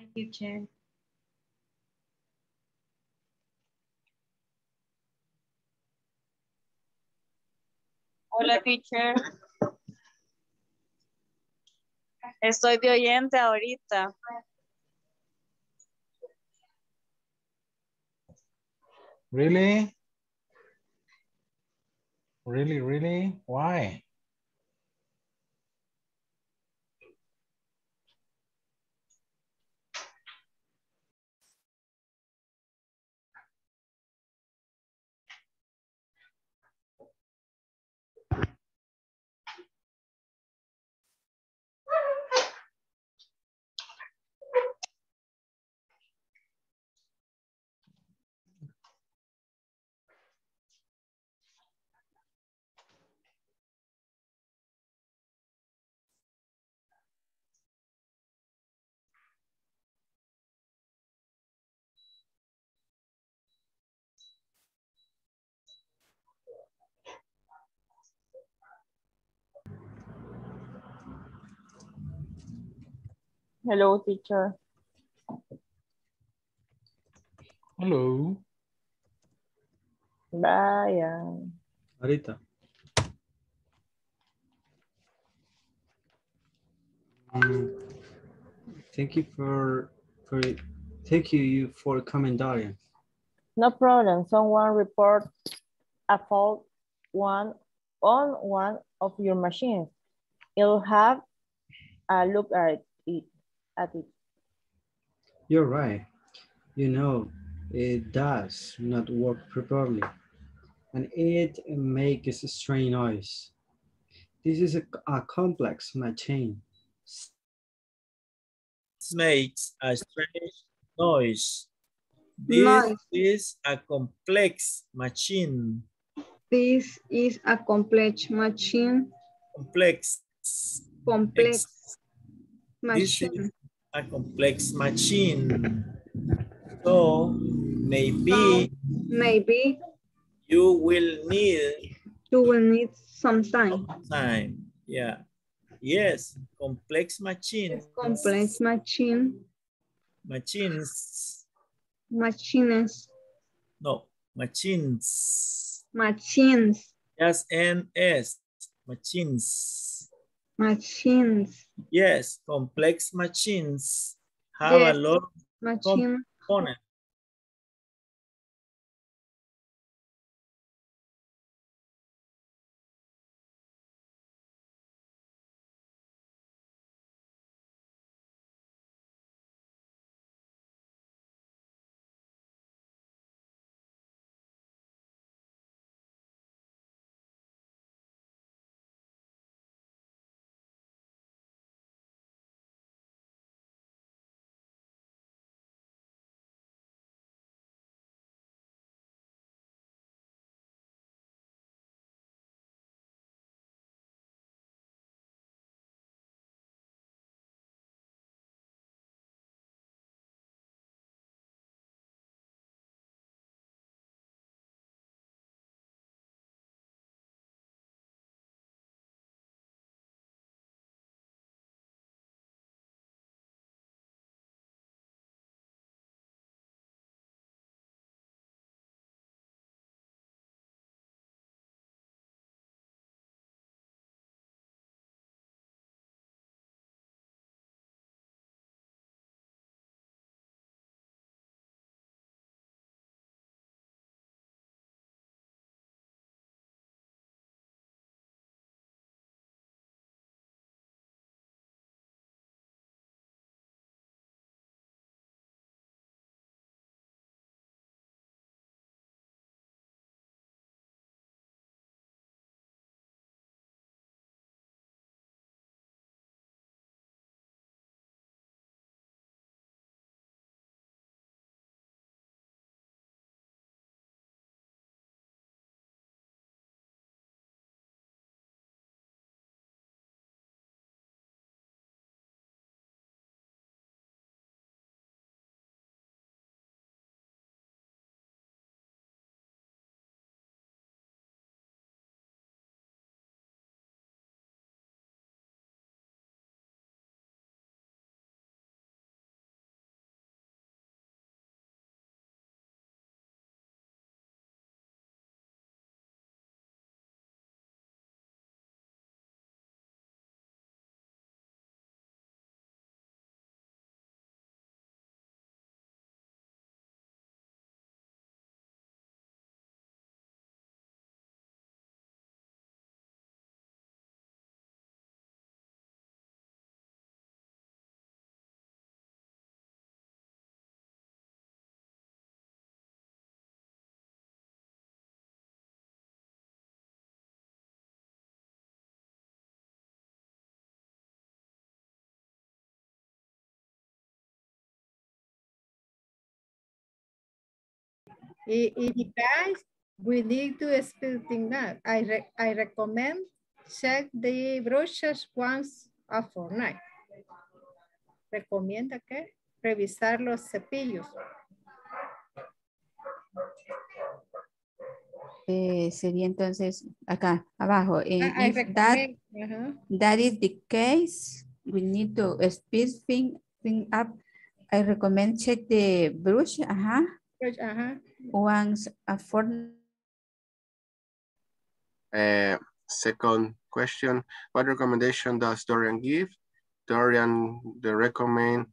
Thank you, Chair. Hola, teacher. Estoy de oyente ahorita. Really? Really, really? Why? Hello, teacher. Hello. Vaya. Ahorita. Um, thank you for, for, thank you for coming down. No problem. Someone report a fault one on one of your machines. You'll have a look at it. At it. You're right. You know, it does not work properly and it makes a strange noise. This is a, a complex machine. It makes a strange noise. This noise. is a complex machine. This is a complex machine. Complex. Complex. Machine. A complex machine. So maybe so maybe you will need you will need some time. Time. Yeah. Yes, complex machine. Complex machine. Machines. Machines. No, machines. Machines. Yes, and S. Machines. Machines. Yes, complex machines have yes. a lot of Machine. components. It, it depends. We need to expecting that. I re I recommend check the brochures once a fortnight. Recomienda que revisar los cepillos. Eh, sería entonces acá abajo. Eh, I, I that, uh-huh. that is the case. We need to speed thing, thing up. I recommend check the brush. Uh-huh. Uh-huh. Once a fortnight. Uh, second question, what recommendation does Dorian give? Dorian the recommend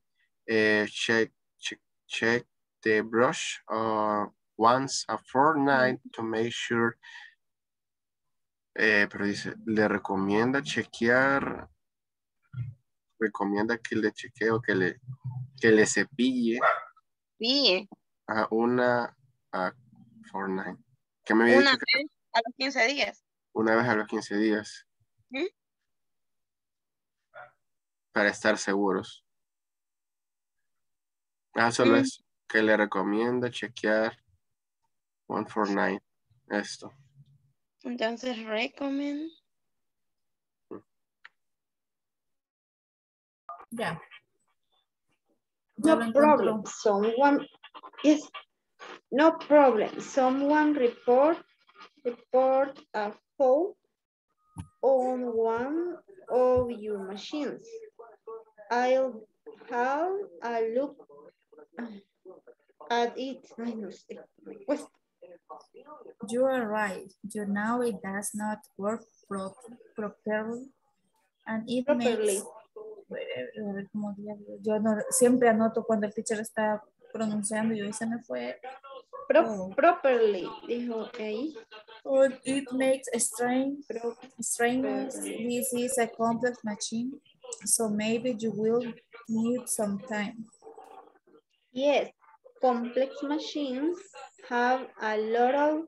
uh, check, check check the brush uh, once a fortnight to make sure. Eh, pero dice, le recomienda chequear, recomienda que le chequee o que le, que le cepille sí. a una a fortnight. ¿Qué me había una dicho vez que... a los quince días. Una vez a los quince días. ¿Mm? Para estar seguros. Ah, solo ¿Mm? Es que le recomienda chequear one for nine. Esto. Entonces, recommend. Ya. Yeah. No problem. Someone is. No problem. Someone report report a fault on one of your machines. I'll have a look at it. You are right. You know it does not work pro properly, and it properly. Makes. Yo no, siempre anoto cuando el teacher está pronunciando y hoy se me fue. Pro oh. Properly, dijo ahí. Oh, it makes a strain. strain. This is a complex machine, so maybe you will need some time. Yes, complex machines have a lot of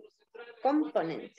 components.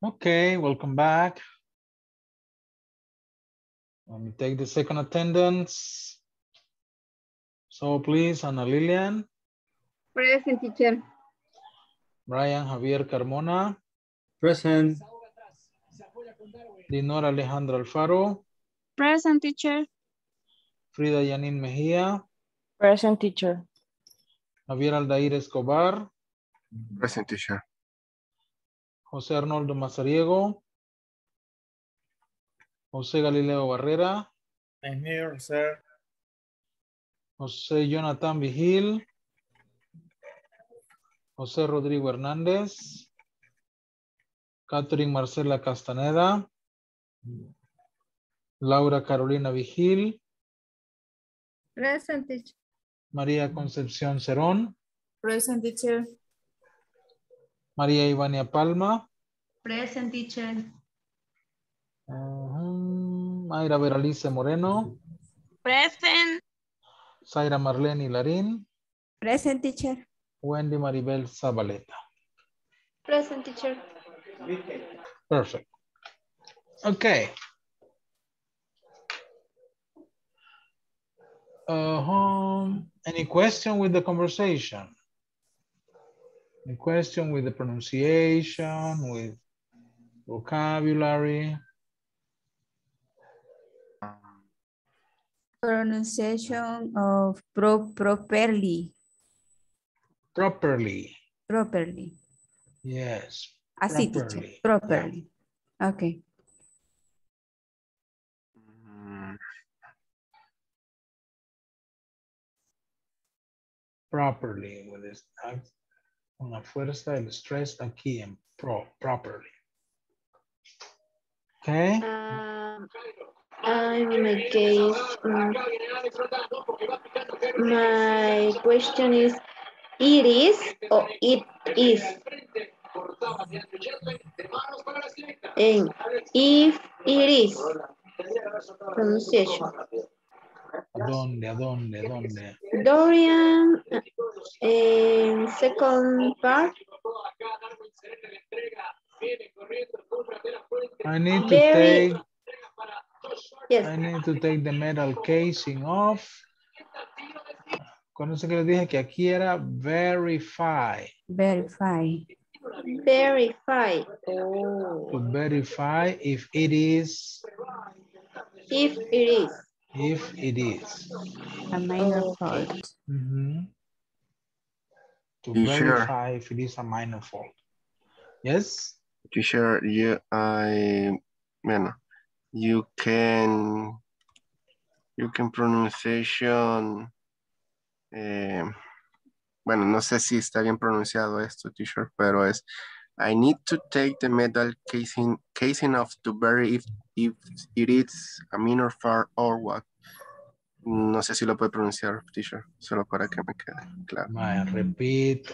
Okay, welcome back. Let me take the second attendance. So please, Ana Lilian. Present, teacher. Brian Javier Carmona. Present. Dinora Alejandra Alfaro. Present, teacher. Frida Yanin Mejía. Present, teacher. Javier Aldair Escobar. Present, teacher. José Arnoldo Mazariego. José Galileo Barrera. I'm here, sir. José Jonathan Vigil. José Rodrigo Hernández. Katherine Marcela Castañeda. Laura Carolina Vigil. Present, teacher. María Concepción Cerón. Present, teacher. María Ivania Palma. Present, teacher. Uh-huh. Mayra Veralice Moreno. Present. Zaira Marleni Larín. Present, teacher. Wendy Maribel Zabaleta. Present, teacher. Perfect. Okay. Uh-huh. Any question with the conversation? Any question with the pronunciation, with vocabulary? Pronunciation of pro properly. Properly. Properly. Yes. Así, properly. Teacher. Properly. Yeah. Okay. Properly with this, una fuerza el stress aquí en pro properly. Okay. Uh, I'm in my case. Um, my question is, it is or it is. And if it is, pronunciation. ¿Dónde, dónde, dónde? Dorian, en second part. I need Very, to take. Yes. I need to take the metal casing off. Con eso que les dije que aquí era verify. Verify. Verify. Oh. To verify if it is. If it is. If it is. A minor fault. Mm-hmm. To you verify sure? If it is a minor fault. Yes? Teacher, you, I, man, you can, you can pronunciation, eh, bueno, no sé si está bien pronunciado esto, teacher, pero es, I need to take the metal casing, casing off to bury if, if it is a minor fault or what. No sé si lo puede pronunciar, teacher, solo para que me quede claro. Vaya, repito.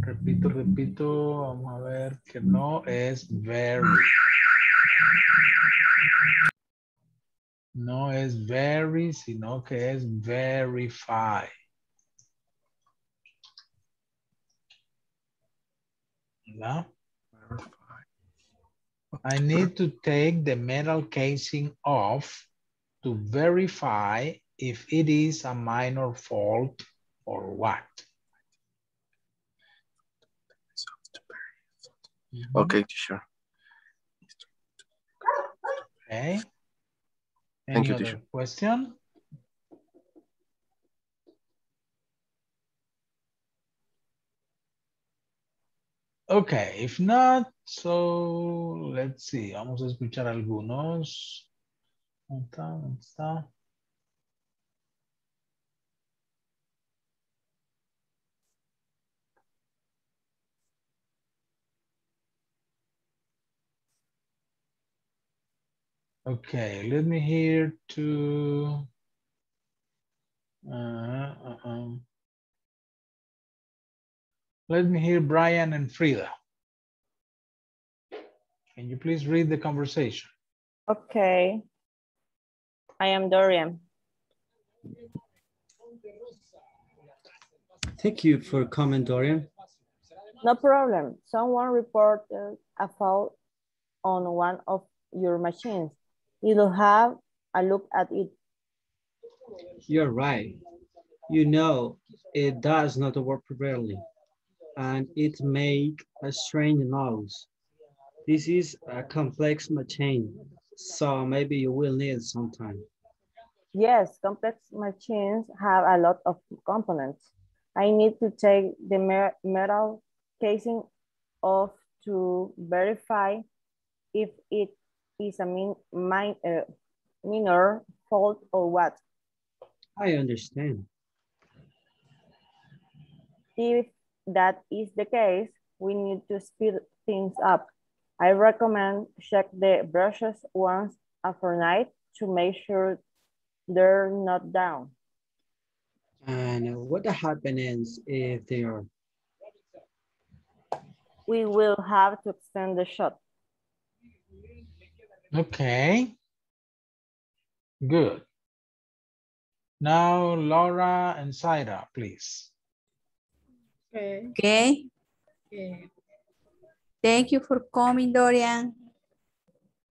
Repito, repito. Vamos a ver que no es very. No es very, sino que es verify. ¿Verdad? I need to take the metal casing off to verify if it is a minor fault or what. Okay, teacher. Okay. Any Thank you, other teacher. Question? Okay, if not, so let's see. Vamos a escuchar algunos. ¿Dónde está? ¿Dónde está? Okay, let me hear to uh, uh, uh, let me hear Brian and Frida. Can you please read the conversation? Okay. I am Dorian. Thank you for coming, Dorian. No problem. Someone reported a fault on one of your machines. You'll have a look at it. You're right. You know, it does not work properly, and it makes a strange noise. This is a complex machine, so maybe you will need some time. Yes, complex machines have a lot of components. I need to take the metal casing off to verify if it is a min min uh, minor fault or what. I understand. If that is the case, we need to speed things up. I recommend check the brushes once after night to make sure they're not down. And what happens if they are? We will have to extend the shot. Okay. Good. Now, Laura and Zaira, please. Okay. Okay. Okay. Thank you for coming, Dorian.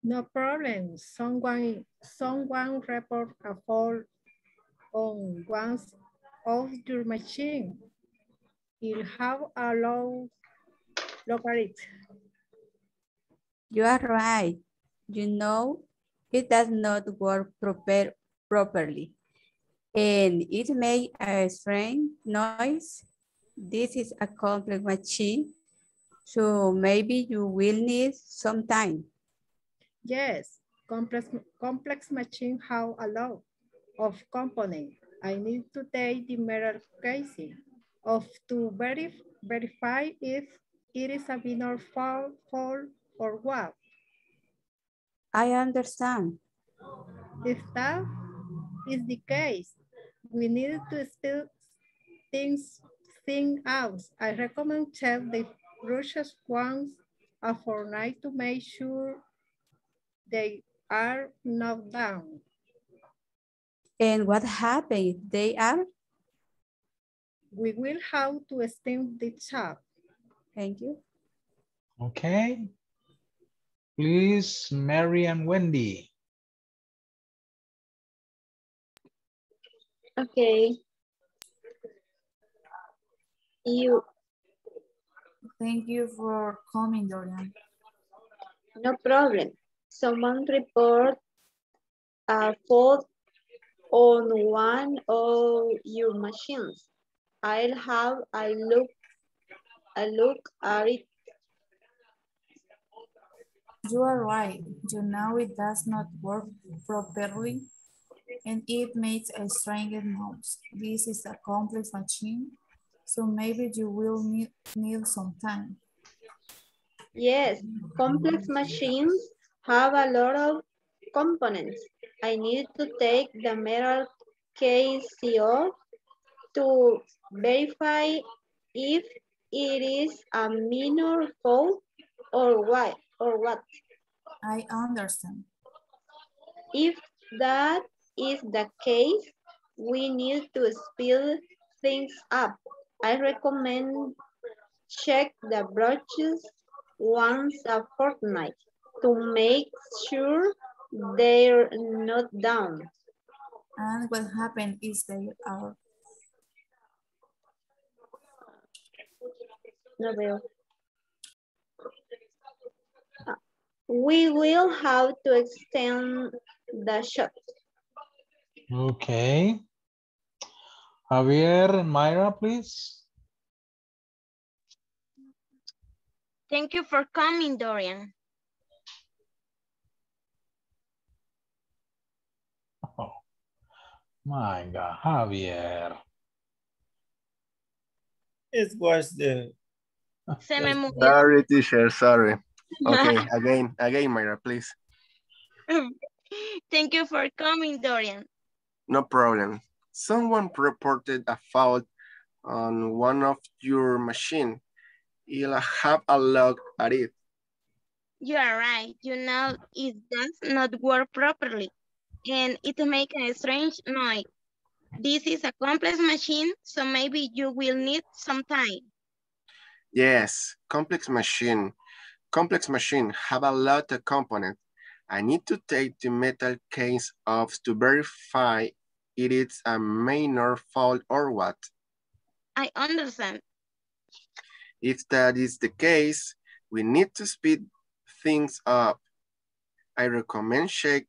No problem. Someone, someone report a fault on one of your machine. You'll have a long look at it. You are right. You know, it does not work proper, properly, and it makes a strange noise. This is a complex machine, so maybe you will need some time. Yes, complex, complex machine have a lot of components. I need to take the metal casing off to verif verify if it is a minor fault, fault or what. I understand. If that is the case, we need to still things Thing out. I recommend check the brushes once a fortnight to make sure they are not down. And what happens if they are? We will have to extend the shop. Thank you. Okay. Please, Mary and Wendy. Okay. You. Thank you for coming, Dorian. No problem. Someone report a fault on one of your machines. I'll have a look, a look at it. You are right. You know it does not work properly, and it makes a strange noise. This is a complex machine, so maybe you will need, need some time. Yes, complex machines have a lot of components. I need to take the metal casing off to verify if it is a minor fault or what, or what. I understand. If that is the case, we need to speed things up. I recommend check the brushes once a fortnight to make sure they're not down. And what happens is they are? No, we will have to extend the shot. Okay. Javier and Mayra, please. Thank you for coming, Dorian. Oh, my God, Javier. It was the... Se me murió. Sorry, teacher, sorry. Okay, again, again, Mayra, please. Thank you for coming, Dorian. No problem. Someone reported a fault on one of your machines. You'll have a look at it. You are right. You know it does not work properly, and it makes a strange noise. This is a complex machine, so maybe you will need some time. Yes, complex machine. Complex machine have a lot of components. I need to take the metal case off to verify it is a minor fault or what. I understand. If that is the case, we need to speed things up. I recommend check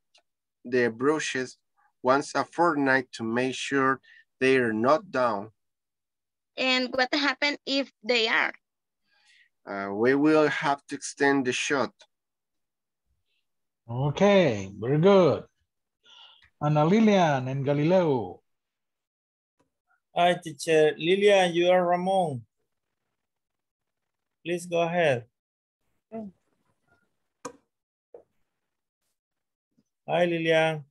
the brushes once a fortnight to make sure they are not down. And what happens if they are? Uh, we will have to extend the shot. Okay, very good. Ana Lilian and Galileo. Hi, teacher. Lilian, you are Ramon. Please go ahead. Okay. Hi, Lilian.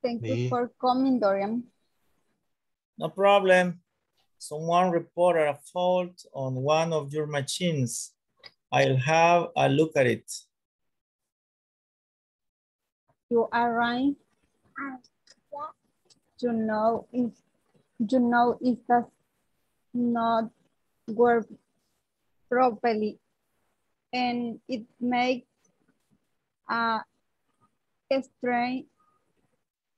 Thank you for coming, Dorian. No problem. Someone reported a fault on one of your machines. I'll have a look at it. You are right. You know if you know it does not work properly, and it makes a strange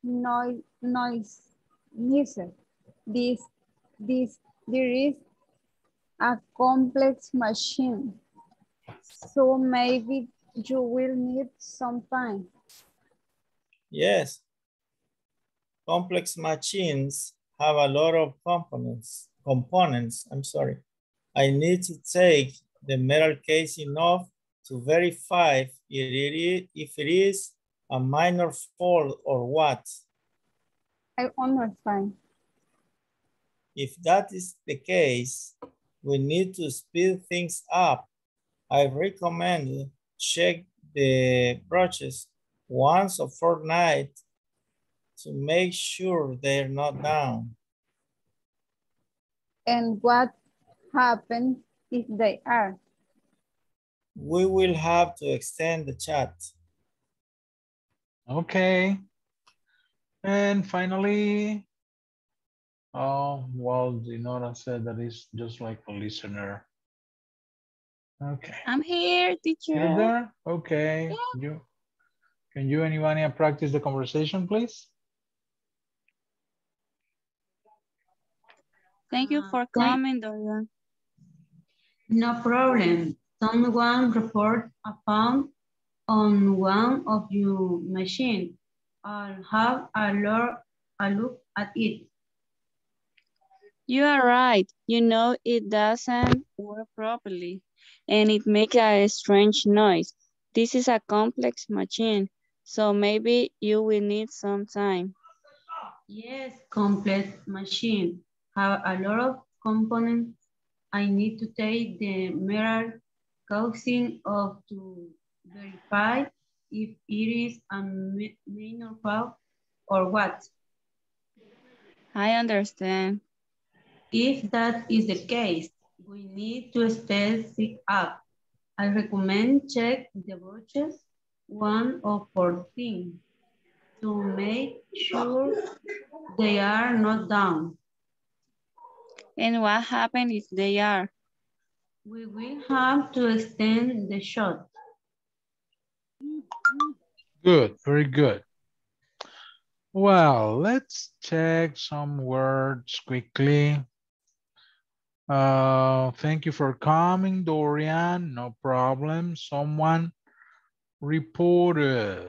noise. Noise. This, this, there is a complex machine, so maybe you will need some time. Yes, complex machines have a lot of components. Components, I'm sorry. I need to take the metal casing off to verify if it is, if it is a minor fault or what. I understand. If that is the case, we need to speed things up. I recommend check the brushes once a fortnight to make sure they're not down. And what happens if they are? We will have to extend the chat. Okay. And finally, oh, well, Dinora said that it's just like a listener. Okay. I'm here, teacher. You're there? Okay. Yeah. You. Can you, Ivania, practice the conversation, please? Thank you for coming, Dorian. No problem. Someone report a fault on one of your machines. I'll have a look, a look at it. You are right. You know it doesn't work properly, and it makes a strange noise. This is a complex machine. So maybe you will need some time. Yes, complex machine have a lot of components. I need to take the mirror casing off to verify if it is a minor fault or what. I understand. If that is the case, we need to speed it up. I recommend check the brushes one of fourteen to make sure they are not down. And what happens if they are? We will have to extend the shot. Good, very good. Well, let's check some words quickly. Uh, thank you for coming, Dorian. No problem. Someone reported.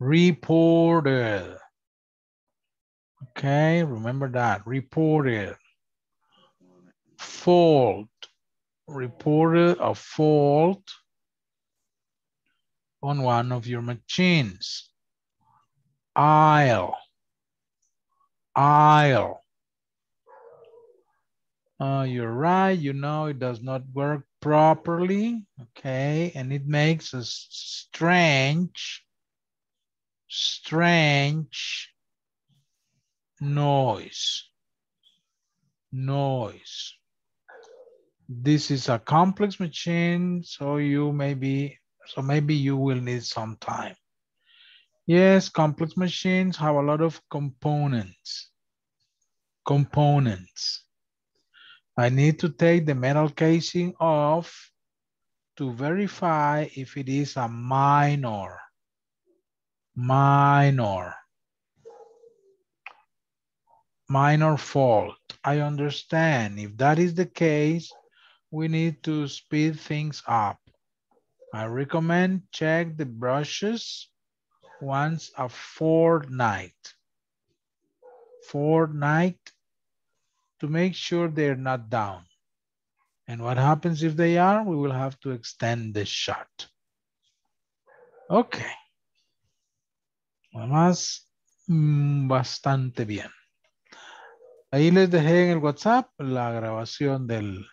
Reported. Okay, remember that. Reported. Fault. Reported a fault on one of your machines. I'll. I'll. Uh, you're right. You know it does not work properly. Okay, and it makes a strange, strange noise. Noise. This is a complex machine, so you maybe, so maybe you will need some time. Yes, complex machines have a lot of components. Components. I need to take the metal casing off to verify if it is a minor. Minor. Minor fault. I understand. If that is the case, we need to speed things up. I recommend check the brushes once a fortnight. Fortnight to make sure they're not down. And what happens if they are? We will have to extend the shot. Okay. Nada más, bastante bien. Ahí les dejé en el WhatsApp la grabación del,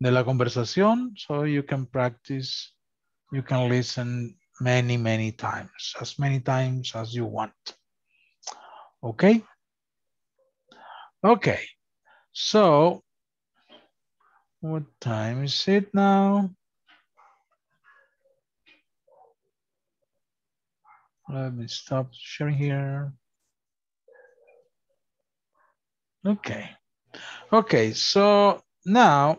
de la conversación. So you can practice, you can listen many, many times. As many times as you want. Okay? Okay. So, what time is it now? Let me stop sharing here. Okay. Okay, so now,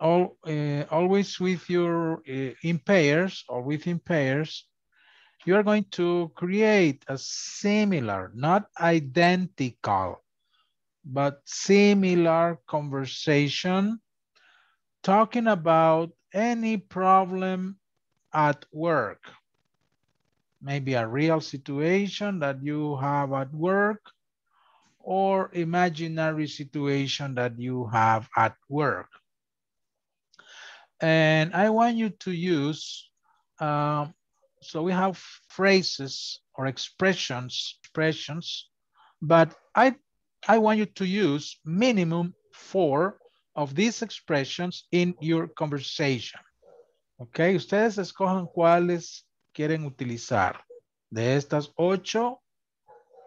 all, uh, always with your uh, in pairs or within pairs, you are going to create a similar, not identical, but similar conversation talking about any problem at work. Maybe a real situation that you have at work or imaginary situation that you have at work. And I want you to use, um, so we have phrases or expressions, expressions, but I I want you to use minimum four of these expressions in your conversation. Okay, ustedes escojan cuáles quieren utilizar. De estas ocho,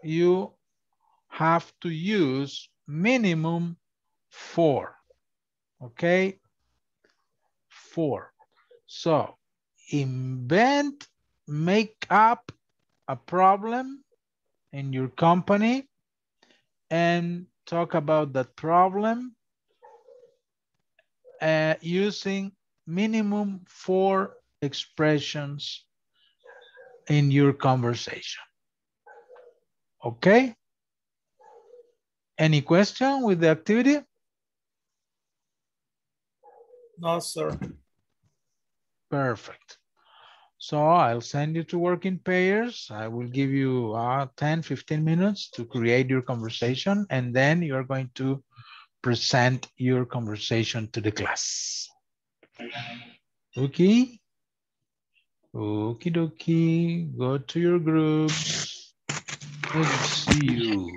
you have to use minimum four. Okay, four. So, invent, make up a problem in your company and talk about that problem uh, using minimum four expressions in your conversation. Okay? Any question with the activity? No, sir. Perfect. So I'll send you to work in pairs. I will give you uh, ten, fifteen minutes to create your conversation, and then you're going to present your conversation to the class. Okay. Okie dokie, go to your groups. Good to see you.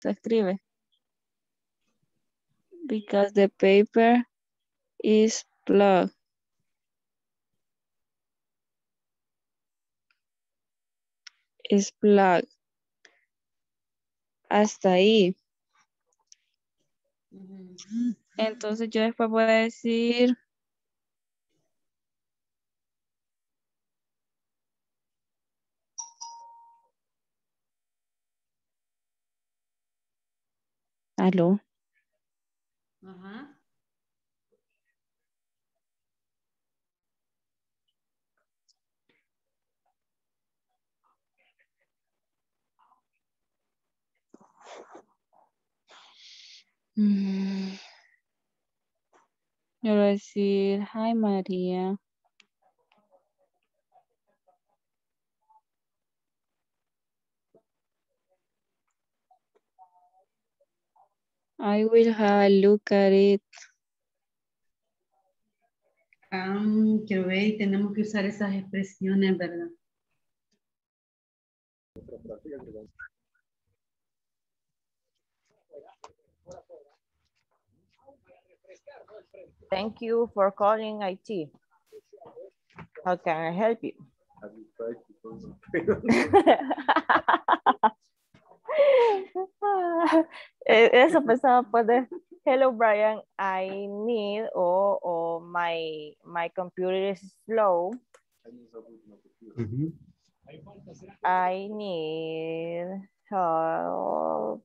se escribe. Because the paper is plugged. Is plugged. Hasta ahí. Entonces yo después voy a decir... Aló. Ajá. Mm. Yo voy a decir, hi María. I will have a look at it. Um, quiero ver, y tenemos que usar esas expresiones, ¿verdad? Thank you for calling I T. How can I help you? Have you tried to concentrate? Eso pensaba poder. Hello Brian, I need or oh, oh, my my computer is slow. Mm-hmm. I need help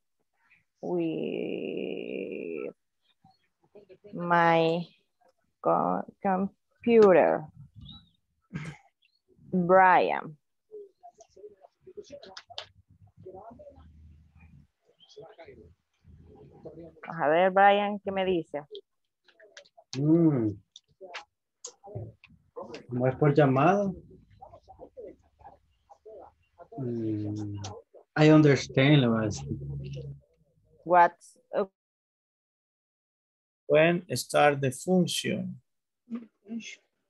with my co computer. Brian. A ver, Brian, ¿qué me dice? Mm. ¿Cómo es por llamada? Mm. I understand. What? Uh, when start the function?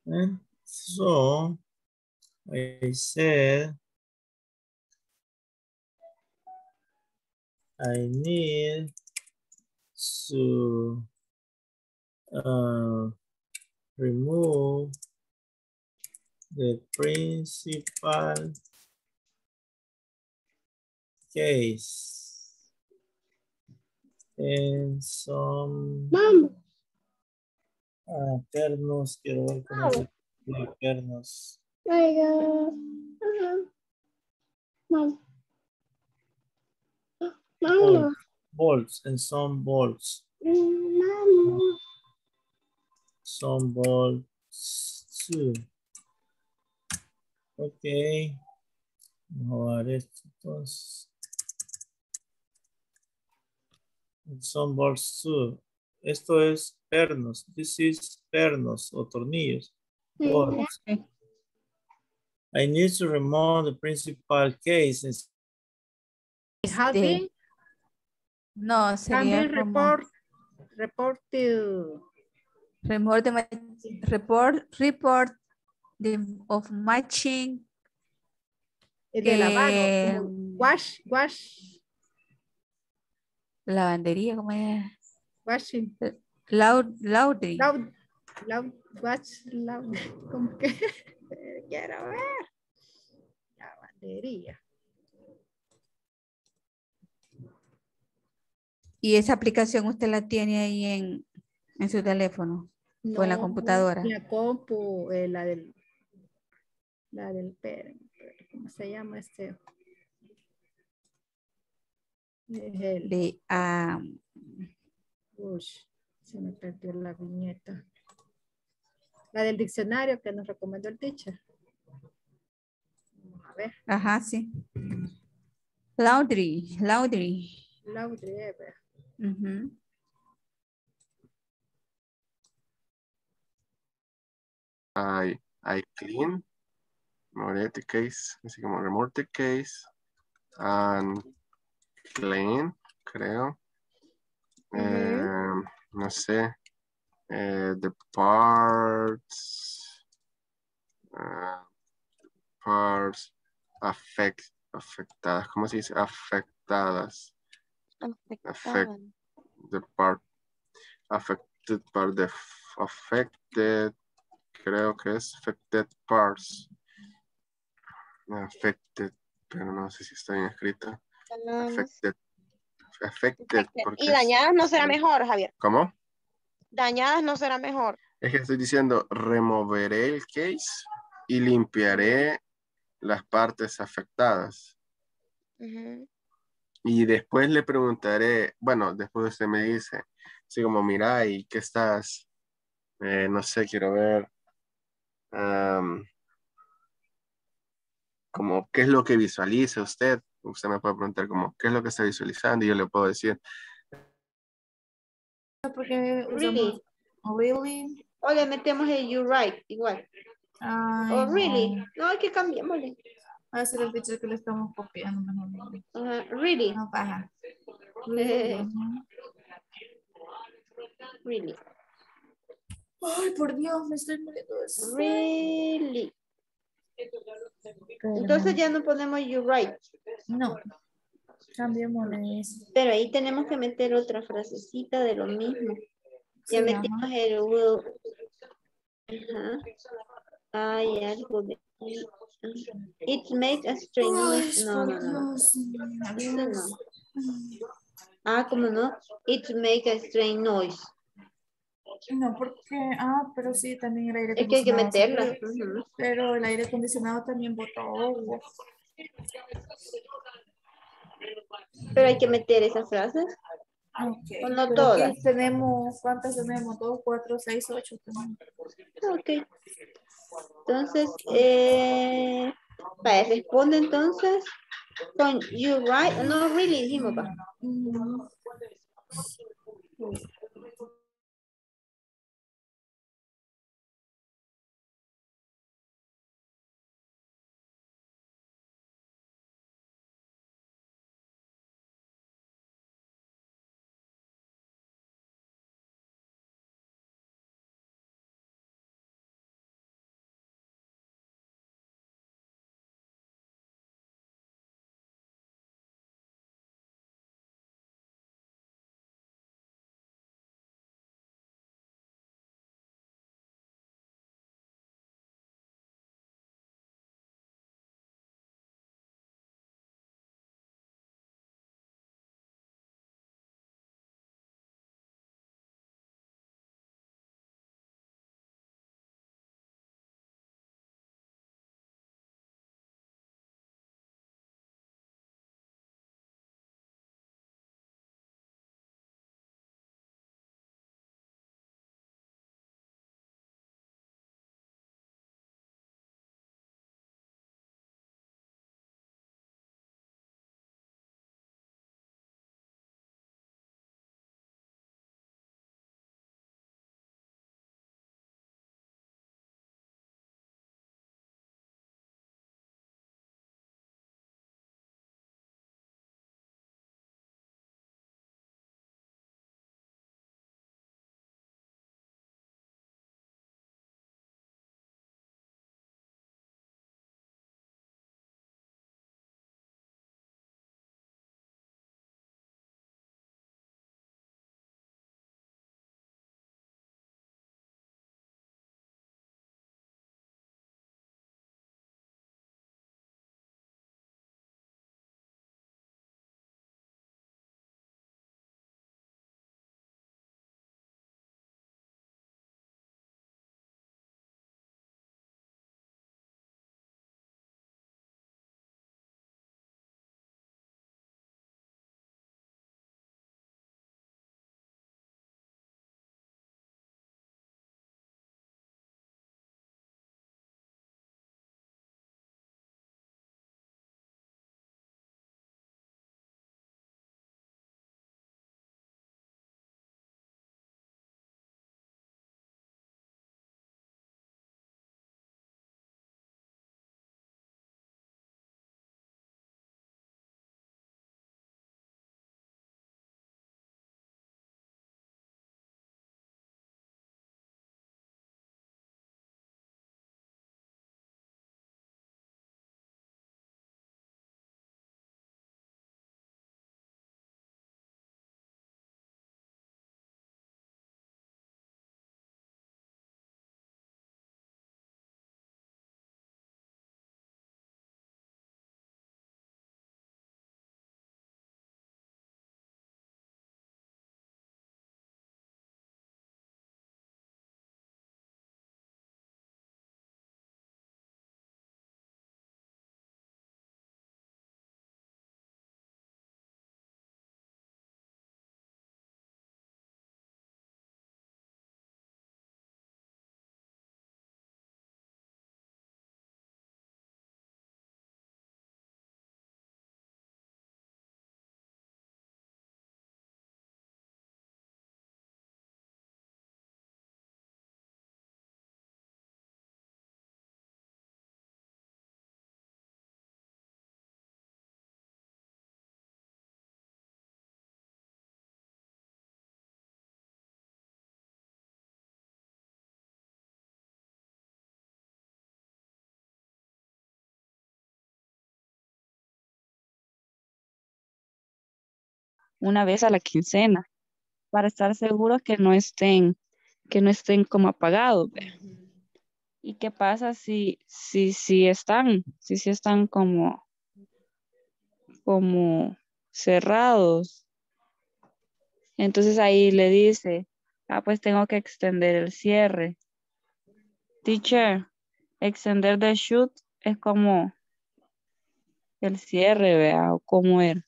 And so, I said, I need to uh, remove the principal case and some Mom. Uh, alternos. Quiero ver cómo se llaman alternos. Like, uh, uh-huh. Mom. Mama. Bolts and some bolts. Mama. Some bolts too. Okay. And some bolts too. Esto es pernos. This is pernos o tornillos. Bolts. I need to remove the principal case. Having No, sería report, report to report, report, report the, of matching el de lavado, um, wash, wash lavandería, ¿cómo es? Washing, loud, laundry, loud, loud, wash, loud, ¿cómo que? Quiero ver lavandería. ¿Y esa aplicación usted la tiene ahí en, en su teléfono? No, ¿o en la computadora? La compu, eh, la del... La del... ¿Cómo se llama este? El, de... Um, uy, se me perdió la viñeta. La del diccionario que nos recomendó el teacher. Vamos a ver. Ajá, sí. Laundry, laundry. Laundry, eh, Uh-huh. I I clean remove the case, así como remove the case and clean, creo. Uh-huh. eh, no sé. Eh, the parts uh, parts affect, afectadas. ¿Cómo se dice? Afectadas. affect the part affected by the affected creo que es affected parts affected pero no sé si está bien escrita affected affected y dañadas no será mejor, Javier. ¿Cómo? Dañadas no será mejor. Es que estoy diciendo removeré el case y limpiaré las partes afectadas. Uh-huh. Y después le preguntaré, bueno, después usted me dice, así como, mira, ¿y qué estás? Eh, no sé, quiero ver. Um, como, ¿qué es lo que visualiza usted? Usted me puede preguntar como, ¿qué es lo que está visualizando? Y yo le puedo decir. Porque really. Really. O le metemos el you right, igual. Ay, oh, really. No, hay que cambiémosle. Va a ser el feature que le estamos copiando. Uh, really. No baja. Eh. Really. Ay, por Dios, me estoy muriendo de eso. Really. Pero entonces ya no ponemos you right. No. Cambiémosle eso. Pero ahí tenemos que meter otra frasecita de lo mismo. Ya sí, metimos ajá. el will. Ajá. Ay, algo de... It made a strenuous... No, no, no. No, no. Ah, ¿cómo no? It made a strange noise. No, porque... Ah, pero sí, también el aire acondicionado. Es que hay que meterla. Pero, pero el aire acondicionado también botó agua. Pero hay que meter esas frases. Okay. ¿O no todas? Tenemos, ¿cuántas tenemos? Dos, cuatro, seis, ocho. Ok. Entonces, eh, vaya, responde entonces. Don't you right? No, really, dijimos. No. una vez a la quincena para estar seguros que no estén, que no estén como apagados. ¿Y qué pasa si, si, si están, si, si están como, como cerrados? Entonces ahí le dice, ah, pues tengo que extender el cierre. Teacher, extender the shoot es como el cierre, vea, o como era.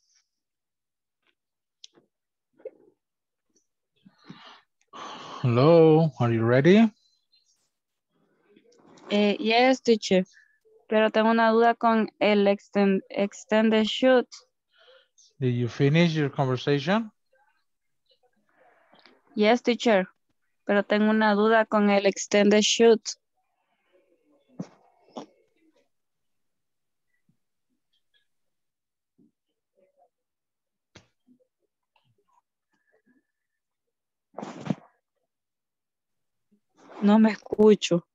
Hello, are you ready? Eh, yes, teacher. Pero tengo una duda con el extend, extend the shoot. Did you finish your conversation? Yes, teacher. Pero tengo una duda con el extend the shoot. No me escucho.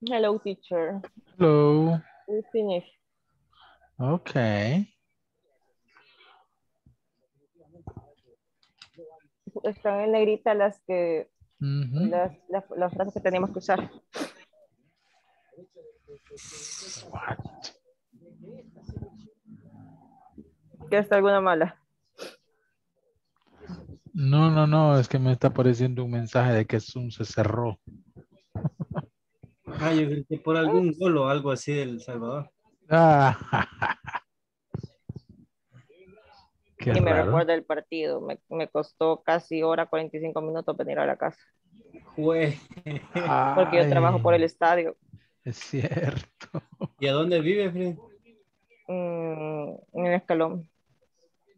Hello, teacher. Hello. We finished. Okay. Están en negrita las que mm-hmm. las, las, las frases que tenemos que usar. What? ¿Qué está alguna mala? No, no, no, es que me está apareciendo un mensaje de que Zoom se cerró. Ah, yo grité por algún gol o algo así del Salvador. Ah, qué y raro. Me recuerda el partido, me, me costó casi hora cuarenta y cinco minutos venir a la casa. Jue. Porque yo trabajo por el estadio. Es cierto. ¿Y a dónde vive, Fred? Mm, en el Escalón.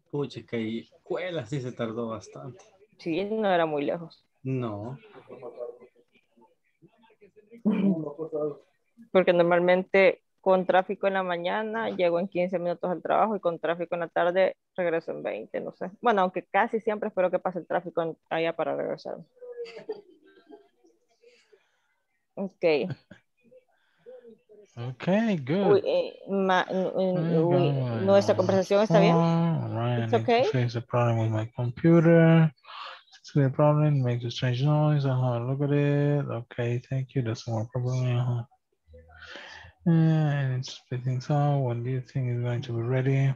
Pucha, que ahí escuela sí se tardó bastante. Sí, no era muy lejos. No. Porque normalmente con tráfico en la mañana llego en quince minutos al trabajo y con tráfico en la tarde regreso en veinte, no sé. Bueno, aunque casi siempre espero que pase el tráfico en, allá para regresar. Ok. Ok, good. Uy, eh, ma, uy, uy, nuestra conversación está bien. It's okay. It's a problem with my computer. The problem makes a strange noise. Uh-huh. Look at it. Okay, thank you. That's more problem. Uh-huh. And it's splitting. So, when do you think it's going to be ready?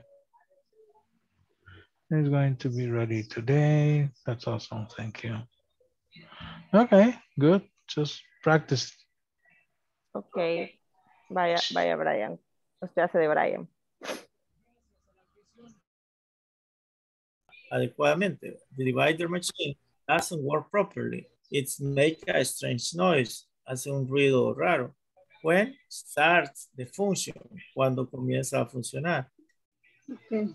It's going to be ready today. That's awesome. Thank you. Okay, good. Just practice. Okay. Vaya, vaya, Brian. Usted hace de Brian. Adecuadamente. The divider machine doesn't work properly. It's making a strange noise, hace un ruido raro. When starts the function, cuando comienza a funcionar. Okay.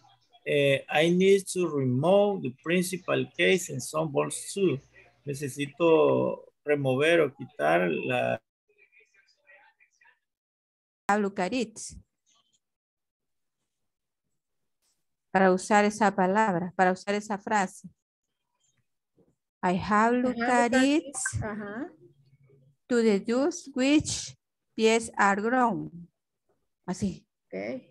Eh, I need to remove the principal case and some balls too. Necesito remover o quitar la... I look at it. Para usar esa palabra, para usar esa frase. I have looked at it uh-huh. to deduce which peas are grown. Así. Okay.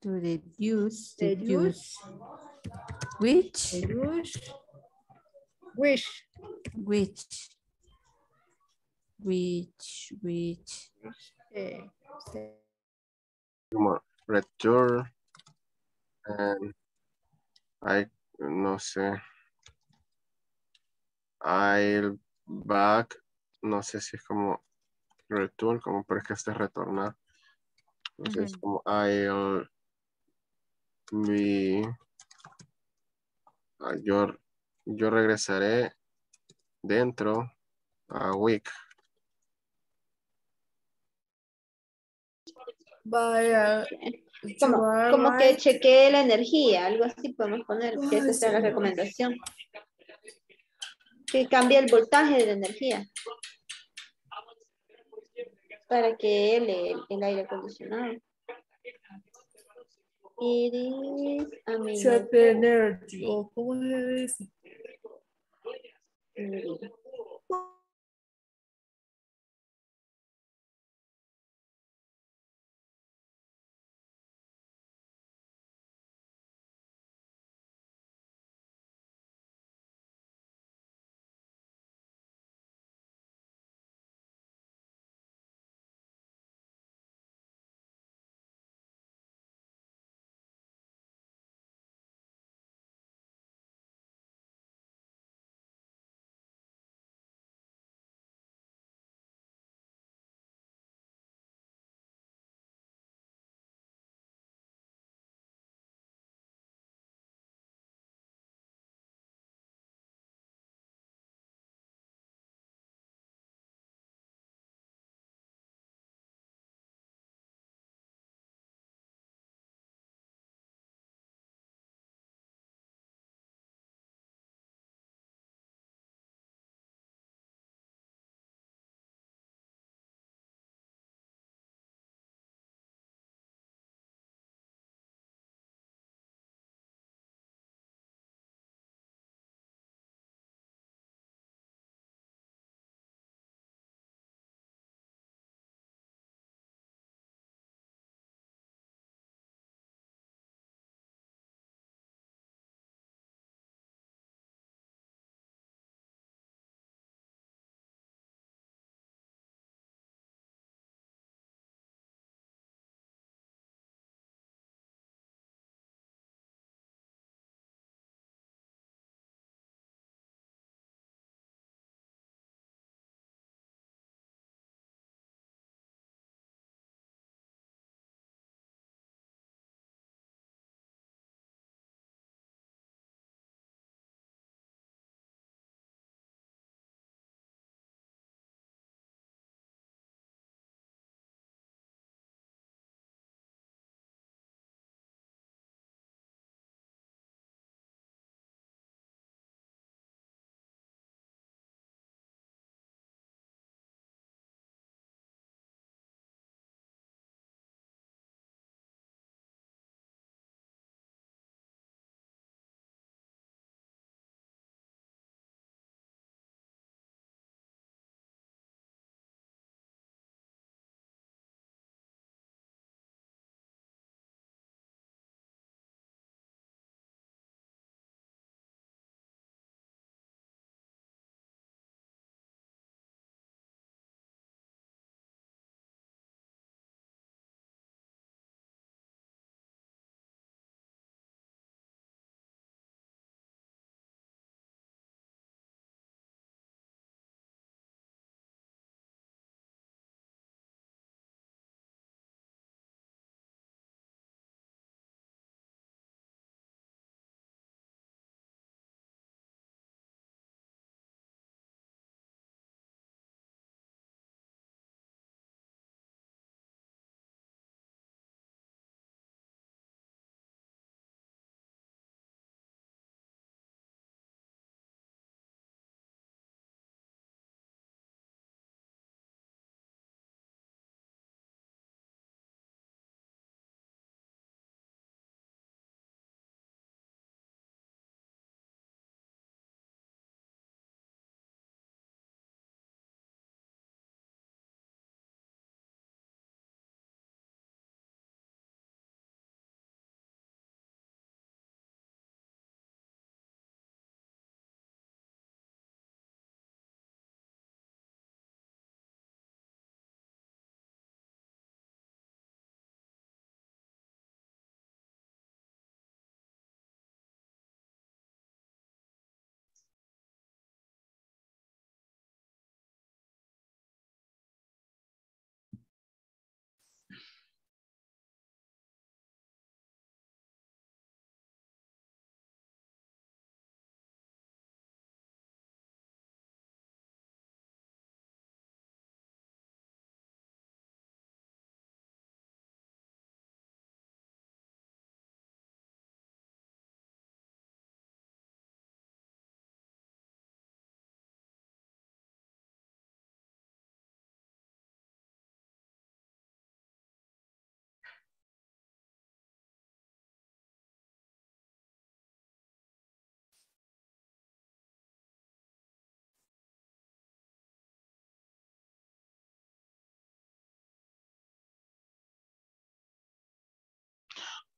To deduce, deduce, which, deduce. Which, which, which, which, okay. Return, and I, no sé, I'll back, no sé si es como return, como por que este retornar, no sé, es como I'll Mi, yo, yo regresaré dentro a week. Vaya. Como, como que chequee la energía, algo así podemos poner, que esa sea la recomendación. Que cambie el voltaje de la energía. Para que él, el, el aire acondicionado. It is amazing. Saturday. Oh, ¿cómo es?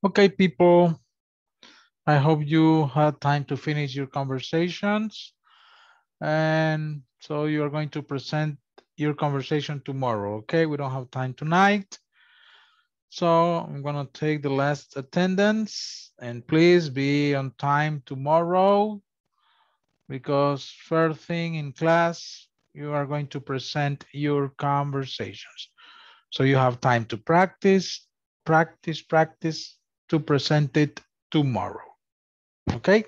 Okay, people, I hope you had time to finish your conversations. And so you are going to present your conversation tomorrow, okay? We don't have time tonight. So I'm gonna take the last attendance and please be on time tomorrow because first thing in class, you are going to present your conversations. So you have time to practice, practice, practice, to present it tomorrow, okay?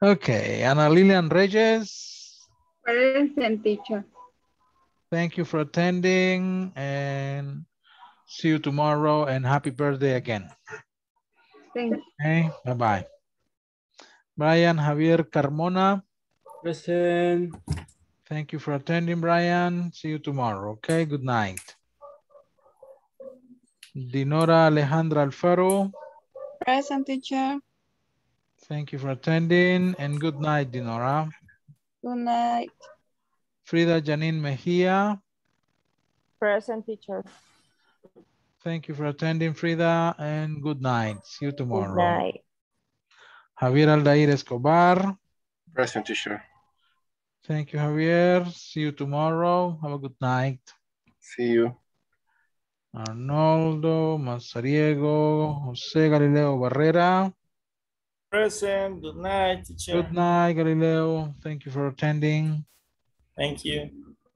Okay, Ana Lilian Reches. Present, teacher. Thank you for attending and see you tomorrow and happy birthday again. Thanks. Okay, bye-bye. Brian Javier Carmona. Present. Thank you for attending, Brian. See you tomorrow, okay? Good night. Dinora Alejandra Alfaro. Present, teacher. Thank you for attending and good night, Dinora. Good night. Frida Yanin Mejía. Present, teacher. Thank you for attending, Frida, and good night. See you tomorrow. Good night. Javier Aldair Escobar. Present, teacher. Thank you, Javier. See you tomorrow. Have a good night. See you. Arnoldo Mazariego, José Galileo Barrera. Present. Good night, teacher. Good night, Galileo. Thank you for attending. Thank you.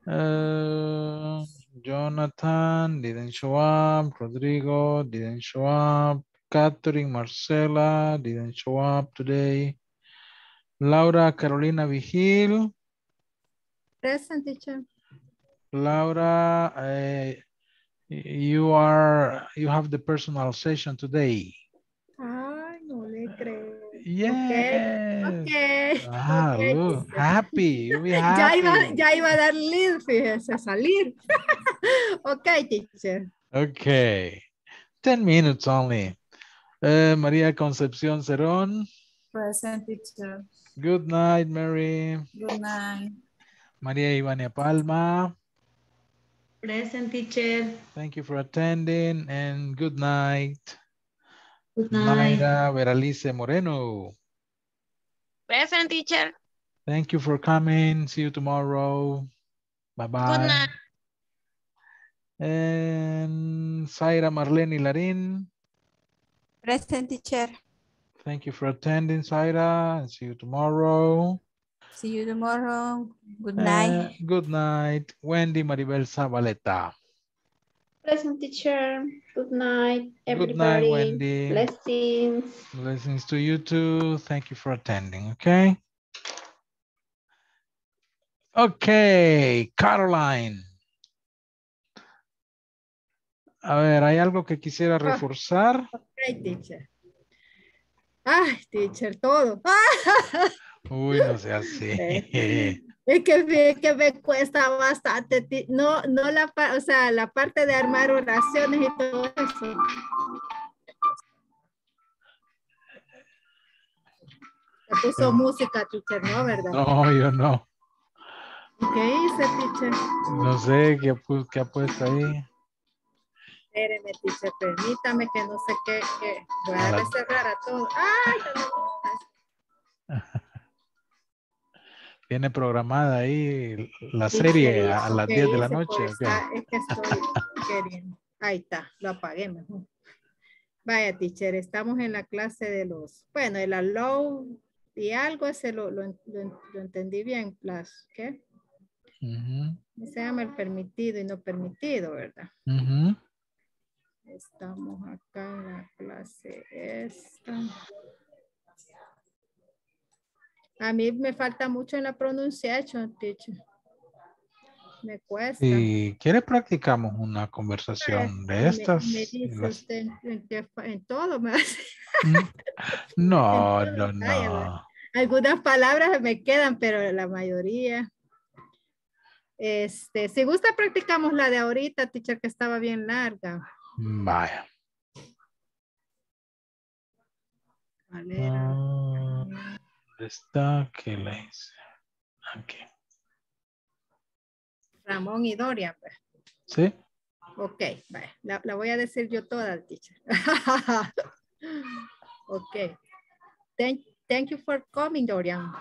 Uh, Jonathan didn't show up. Rodrigo didn't show up. Katherine Marcela didn't show up today. Laura Carolina Vigil. Present, teacher. Laura, uh, you are you have the personal session today. Ay, no le creo. Yes. Okay. Okay. Ah, okay. Look, happy. You'll be happy. Ya iba, ya iba a dar lead, fíjese, salir. Okay, teacher. Okay. Ten minutes only. Uh, María Concepción Cerón. Present, teacher. Good night, Mary. Good night. María Ivania Palma. Present, teacher. Thank you for attending and good night. Good night. Mayra Veralice Moreno. Present, teacher. Thank you for coming. See you tomorrow. Bye-bye. Good night. And Zaira Marleni Larín. Present, teacher. Thank you for attending, Zaira. See you tomorrow. See you tomorrow. Good night. Uh, good night. Wendy Maribel Zabaleta. Present, teacher. Good night, everybody. Good night, Wendy. Blessings. Blessings to you too. Thank you for attending, okay? Okay, Caroline. A ver, ¿hay algo que quisiera reforzar? Okay, teacher. Ay, teacher, todo. Uy, no sea así. Okay. Es que, que me cuesta bastante, no, no la, o sea, la parte de armar oraciones y todo eso. Te puso música, teacher, ¿no? ¿Verdad? No, yo no. ¿Qué hice, teacher? No sé, ¿qué, qué ha puesto ahí? Espéreme, teacher, permítame que no sé qué, qué. Voy a reservar a todos. ¡Ay, no, no, no! Tiene programada ahí la serie a las diez de la noche. Okay. Es que estoy queriendo. Ahí está, lo apagué mejor. Vaya, teacher, estamos en la clase de los, bueno, el allow y algo, ese lo, lo, lo, lo entendí bien, las, ¿qué? Uh-huh. Se llama el permitido y no permitido, ¿verdad? Uh-huh. Estamos acá en la clase esta. A mí me falta mucho en la pronunciación, teacher. Me cuesta. Si quiere practicamos una conversación de estas. Me, me dice las... usted en, en, en todo me hace. No, en todo, no, no. Ay, algunas palabras me quedan, pero la mayoría. Este, si gusta practicamos la de ahorita, teacher, que estaba bien larga. Vaya. Valera. Ah. Está que la hice. Aquí. Ramón y Doria. Sí. Ok, vale. la, la voy a decir yo toda, teacher. Ok. Thank, thank you for coming, Dorian.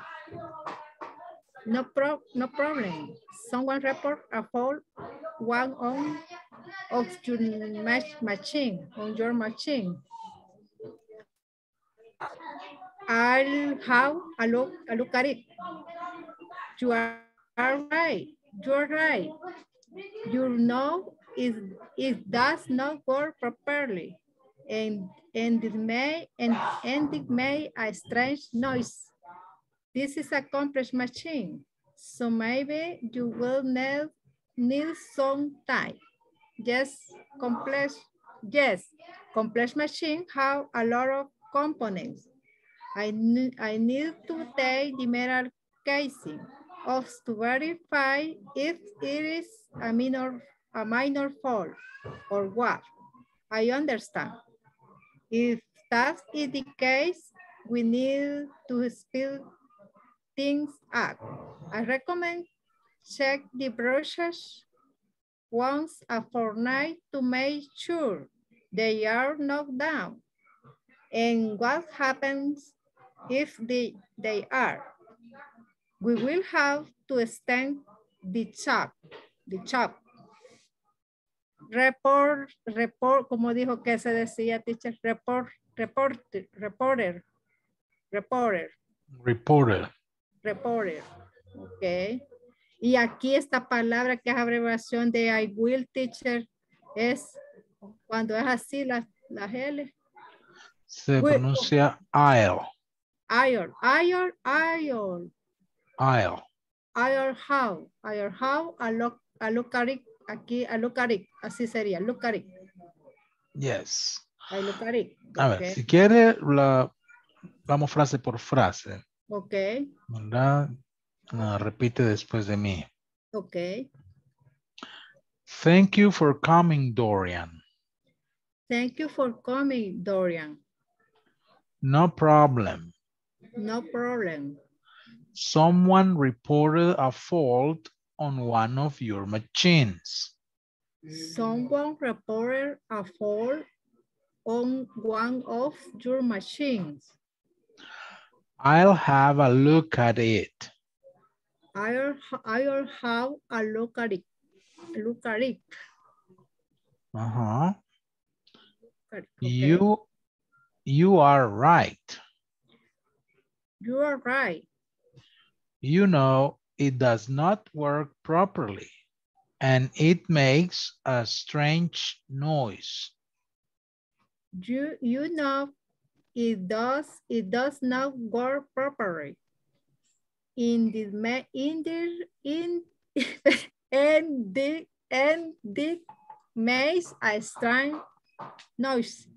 No, pro, no problem. Someone report a fault one on of your machine, on your machine. I'll have a look, a look at it. You are right. You're right. You know it, it does not work properly. And, and, it may, and, and it may a strange noise. This is a complex machine, so maybe you will need, need some time. Yes, complex, yes, complex machine have a lot of components. I, I need to take the metal casing off to verify if it is a minor, a minor fault or what. I understand. If that is the case, we need to speed things up. I recommend check the brushes once a fortnight to make sure they are knocked down and what happens if they, they are. We will have to extend the chop, the chop. Report, report, como dijo que se decía, teacher, report, report, reporter, reporter. Reporter. Reporter, ok. Y aquí esta palabra que es abreviación de I will, teacher, es cuando es así las la L. Se will. Pronuncia I'll. I'll, I'll, I'll. I'll. I'll how, I'll how, a look, a look at it, aquí a look at it, así sería, look at it. Yes. I look at it. A okay. ver, si quiere, la, vamos frase por frase. Ok. ¿Verdad? Uh, repite después de mí. Ok. Thank you for coming, Dorian. Thank you for coming, Dorian. No problem. No problem. Someone reported a fault on one of your machines. Someone reported a fault on one of your machines. I'll have a look at it. I'll, I'll have a look at it. Look at it. Uh-huh. Okay. You, you are right. You are right. You know, it does not work properly and it makes a strange noise. You, you know, It does, it does not work properly. In the, in the, in, and the, and the makes a strange noise.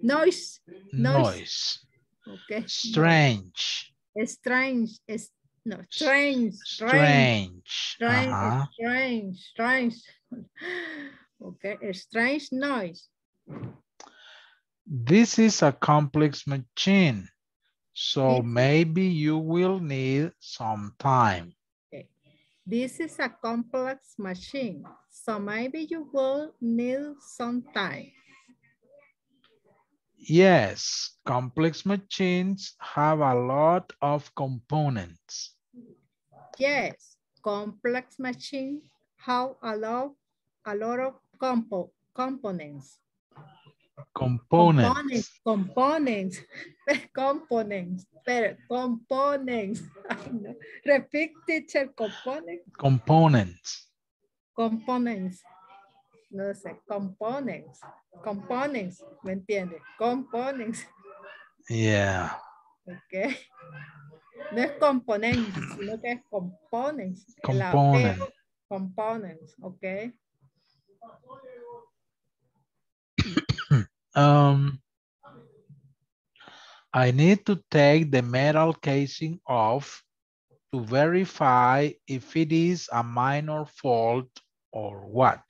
Noise. Noise. Okay. Strange. Strange. Strange. No, strange. Strange. Strange. Uh-huh. Strange. Strange. Okay. A strange noise. This is a complex machine, so maybe you will need some time. Okay. This is a complex machine, so maybe you will need some time. Yes, complex machines have a lot of components. Yes, complex machines have a lot, a lot of compo components. Components. Components. Components. Pero components. Repeat, teacher, components. Components. Components. No sé, components. Components. ¿Me entiendes? Components. Yeah. Ok. No es components, sino que es components. Components. La, components. Ok. Um, I need to take the metal casing off to verify if it is a minor fault or what.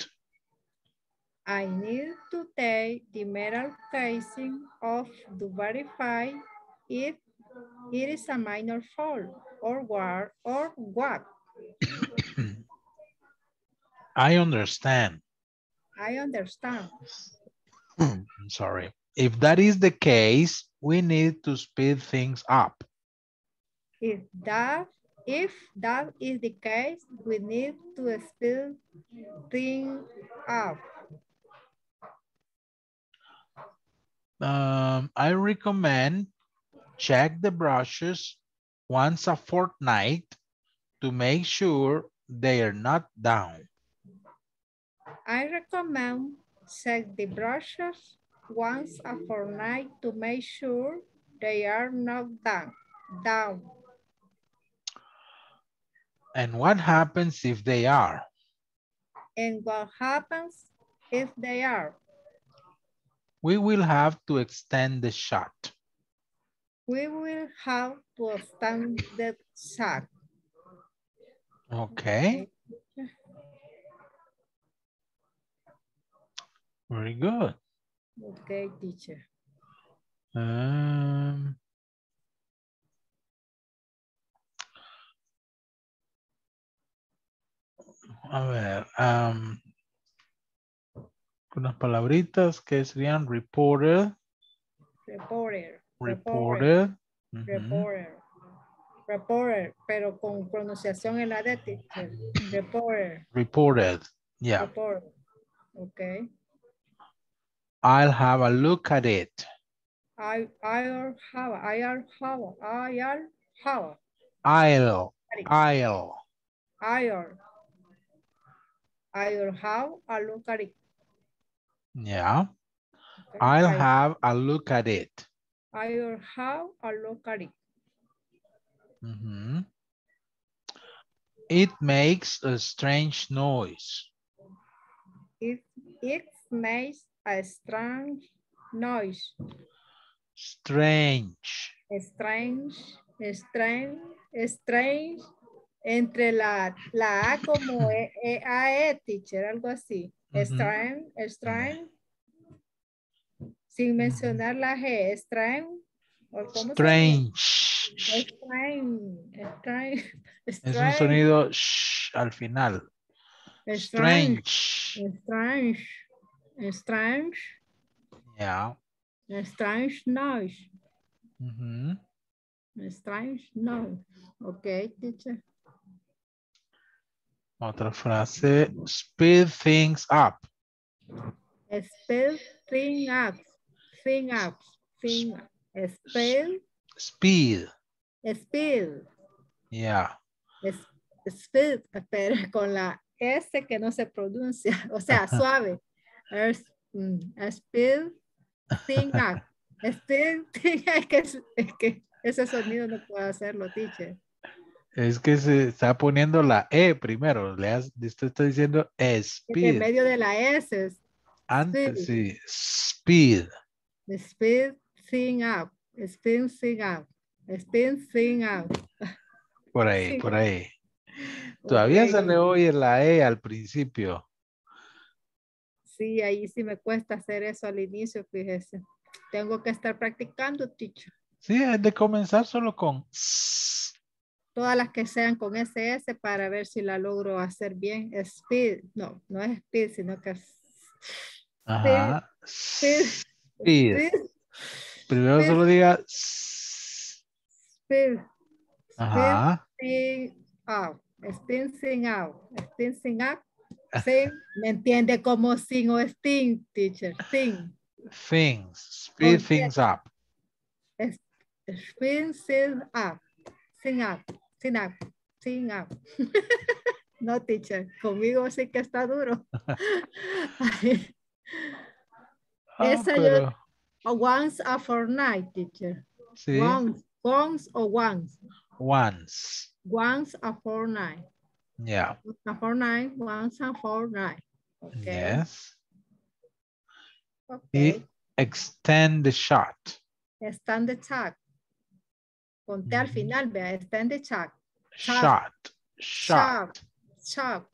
I need to take the metal casing off to verify if it is a minor fault or what. Or what. I understand. I understand. I'm sorry. If that is the case, we need to speed things up. If that, if that is the case, we need to speed things up. Um, I recommend check the brushes once a fortnight to make sure they are not down. I recommend check the brushes once a fortnight to make sure they are not down. down. And what happens if they are? And what happens if they are? We will have to extend the shot. We will have to extend the shot. Okay. Very good. Okay, teacher. Um, a ver, um, unas palabritas que serían reported. Reporter. Reported. Reported. Uh-huh. Reporter. Reporter, pero con pronunciación en la D, teacher. Reporter. Reported. Yeah. Reported. Okay. I'll have a look at it. I, I'll have, I'll have, I'll have. I'll, I'll. I'll, I'll have a look at it. Yeah. Okay. I'll have a look at it. I'll have a look at it. Mm-hmm. It makes a strange noise. It, it makes a strange noise. Strange. Strange. Strange. Strange. Entre la, la A como e, e, A, E, teacher, algo así. Mm-hmm. Strange. Strange. Sin mencionar la G. Strange. ¿O cómo strange. Se strange. Strange. Strange. Es un sonido sh al final. Strange. Strange. Strange. Strange. Yeah. A strange noise. Mm-hmm. A strange noise. Okay, teacher. Otra frase. Speed things up. A speed thing up. Thing up. Thing up. A speed. Speed. A speed. Yeah. A speed. Pero con la S que no se pronuncia. O sea, suave. A, a speed thing up. A speed thing up. Es que, es que ese sonido no puedo hacerlo, teacher. Es que se está poniendo la E primero. Le has, usted está diciendo speed. En medio de la S. Speed. Antes, sí. Speed. Speed thing up. Speed thing up. Speed thing up. Por ahí, sí. Por ahí. Todavía okay. Se le oye la E al principio. Sí, ahí sí me cuesta hacer eso al inicio, fíjese. Tengo que estar practicando, teacher. Sí, es de comenzar solo con todas las que sean con ese ese para ver si la logro hacer bien. Speed, no, no es speed, sino que es... Ajá. Speed. Speed. Speed. Primero speed. Solo diga speed. Ajá. Speed out. Speed sing out. Speed sing up. Sí, me entiende como sing o sting, teacher. Sing. Things. Speed oh, things yeah. up. Speed things up. Sing up. Sing up. Sing up. No, teacher. Conmigo sí que está duro. Oh, esa pero... yo. Once a fortnight, teacher. Sí. Once. Once o once. Once. Once a fortnight. Yeah. Fortnight, once and fortnight. Okay. Yes. Okay. Extend the shot. Extend the shot. Ponte mm-hmm. al final, vea. Extend the shot. Shot. Shot. Shot.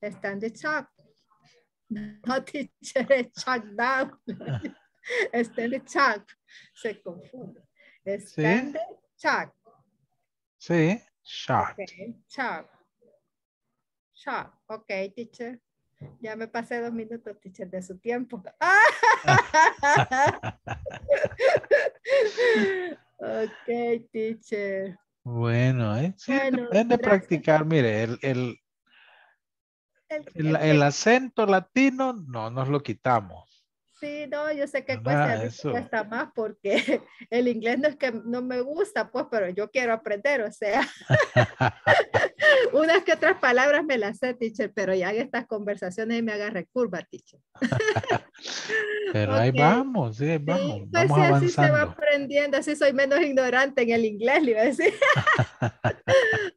Extend the shot. No, teacher, shot down. Extend the shot. Se confunde. Extend sí. The shot. Sí. Shot. Okay. Shot. Shot. Okay, teacher. Ya me pasé dos minutos, teacher, de su tiempo. Ok, teacher. Bueno, ¿eh? Sí, bueno, depende de practicar. Mire, el, el, el, el, el acento latino no nos lo quitamos. Sí, no, yo sé que cuesta, ah, cuesta más porque el inglés no es que no me gusta, pues, pero yo quiero aprender, o sea. Unas que otras palabras me las sé, teacher, pero ya en estas conversaciones me agarré curva, teacher. Pero okay. Ahí vamos, sí, vamos, sí, pues vamos sí, avanzando. Así se va aprendiendo, así soy menos ignorante en el inglés, le iba a decir.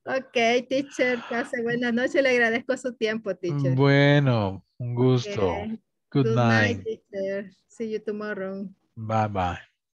Ok, teacher, pase buenas noches, le agradezco su tiempo, teacher. Bueno, un gusto. Okay. Good, Good night. night. See you tomorrow. Bye-bye.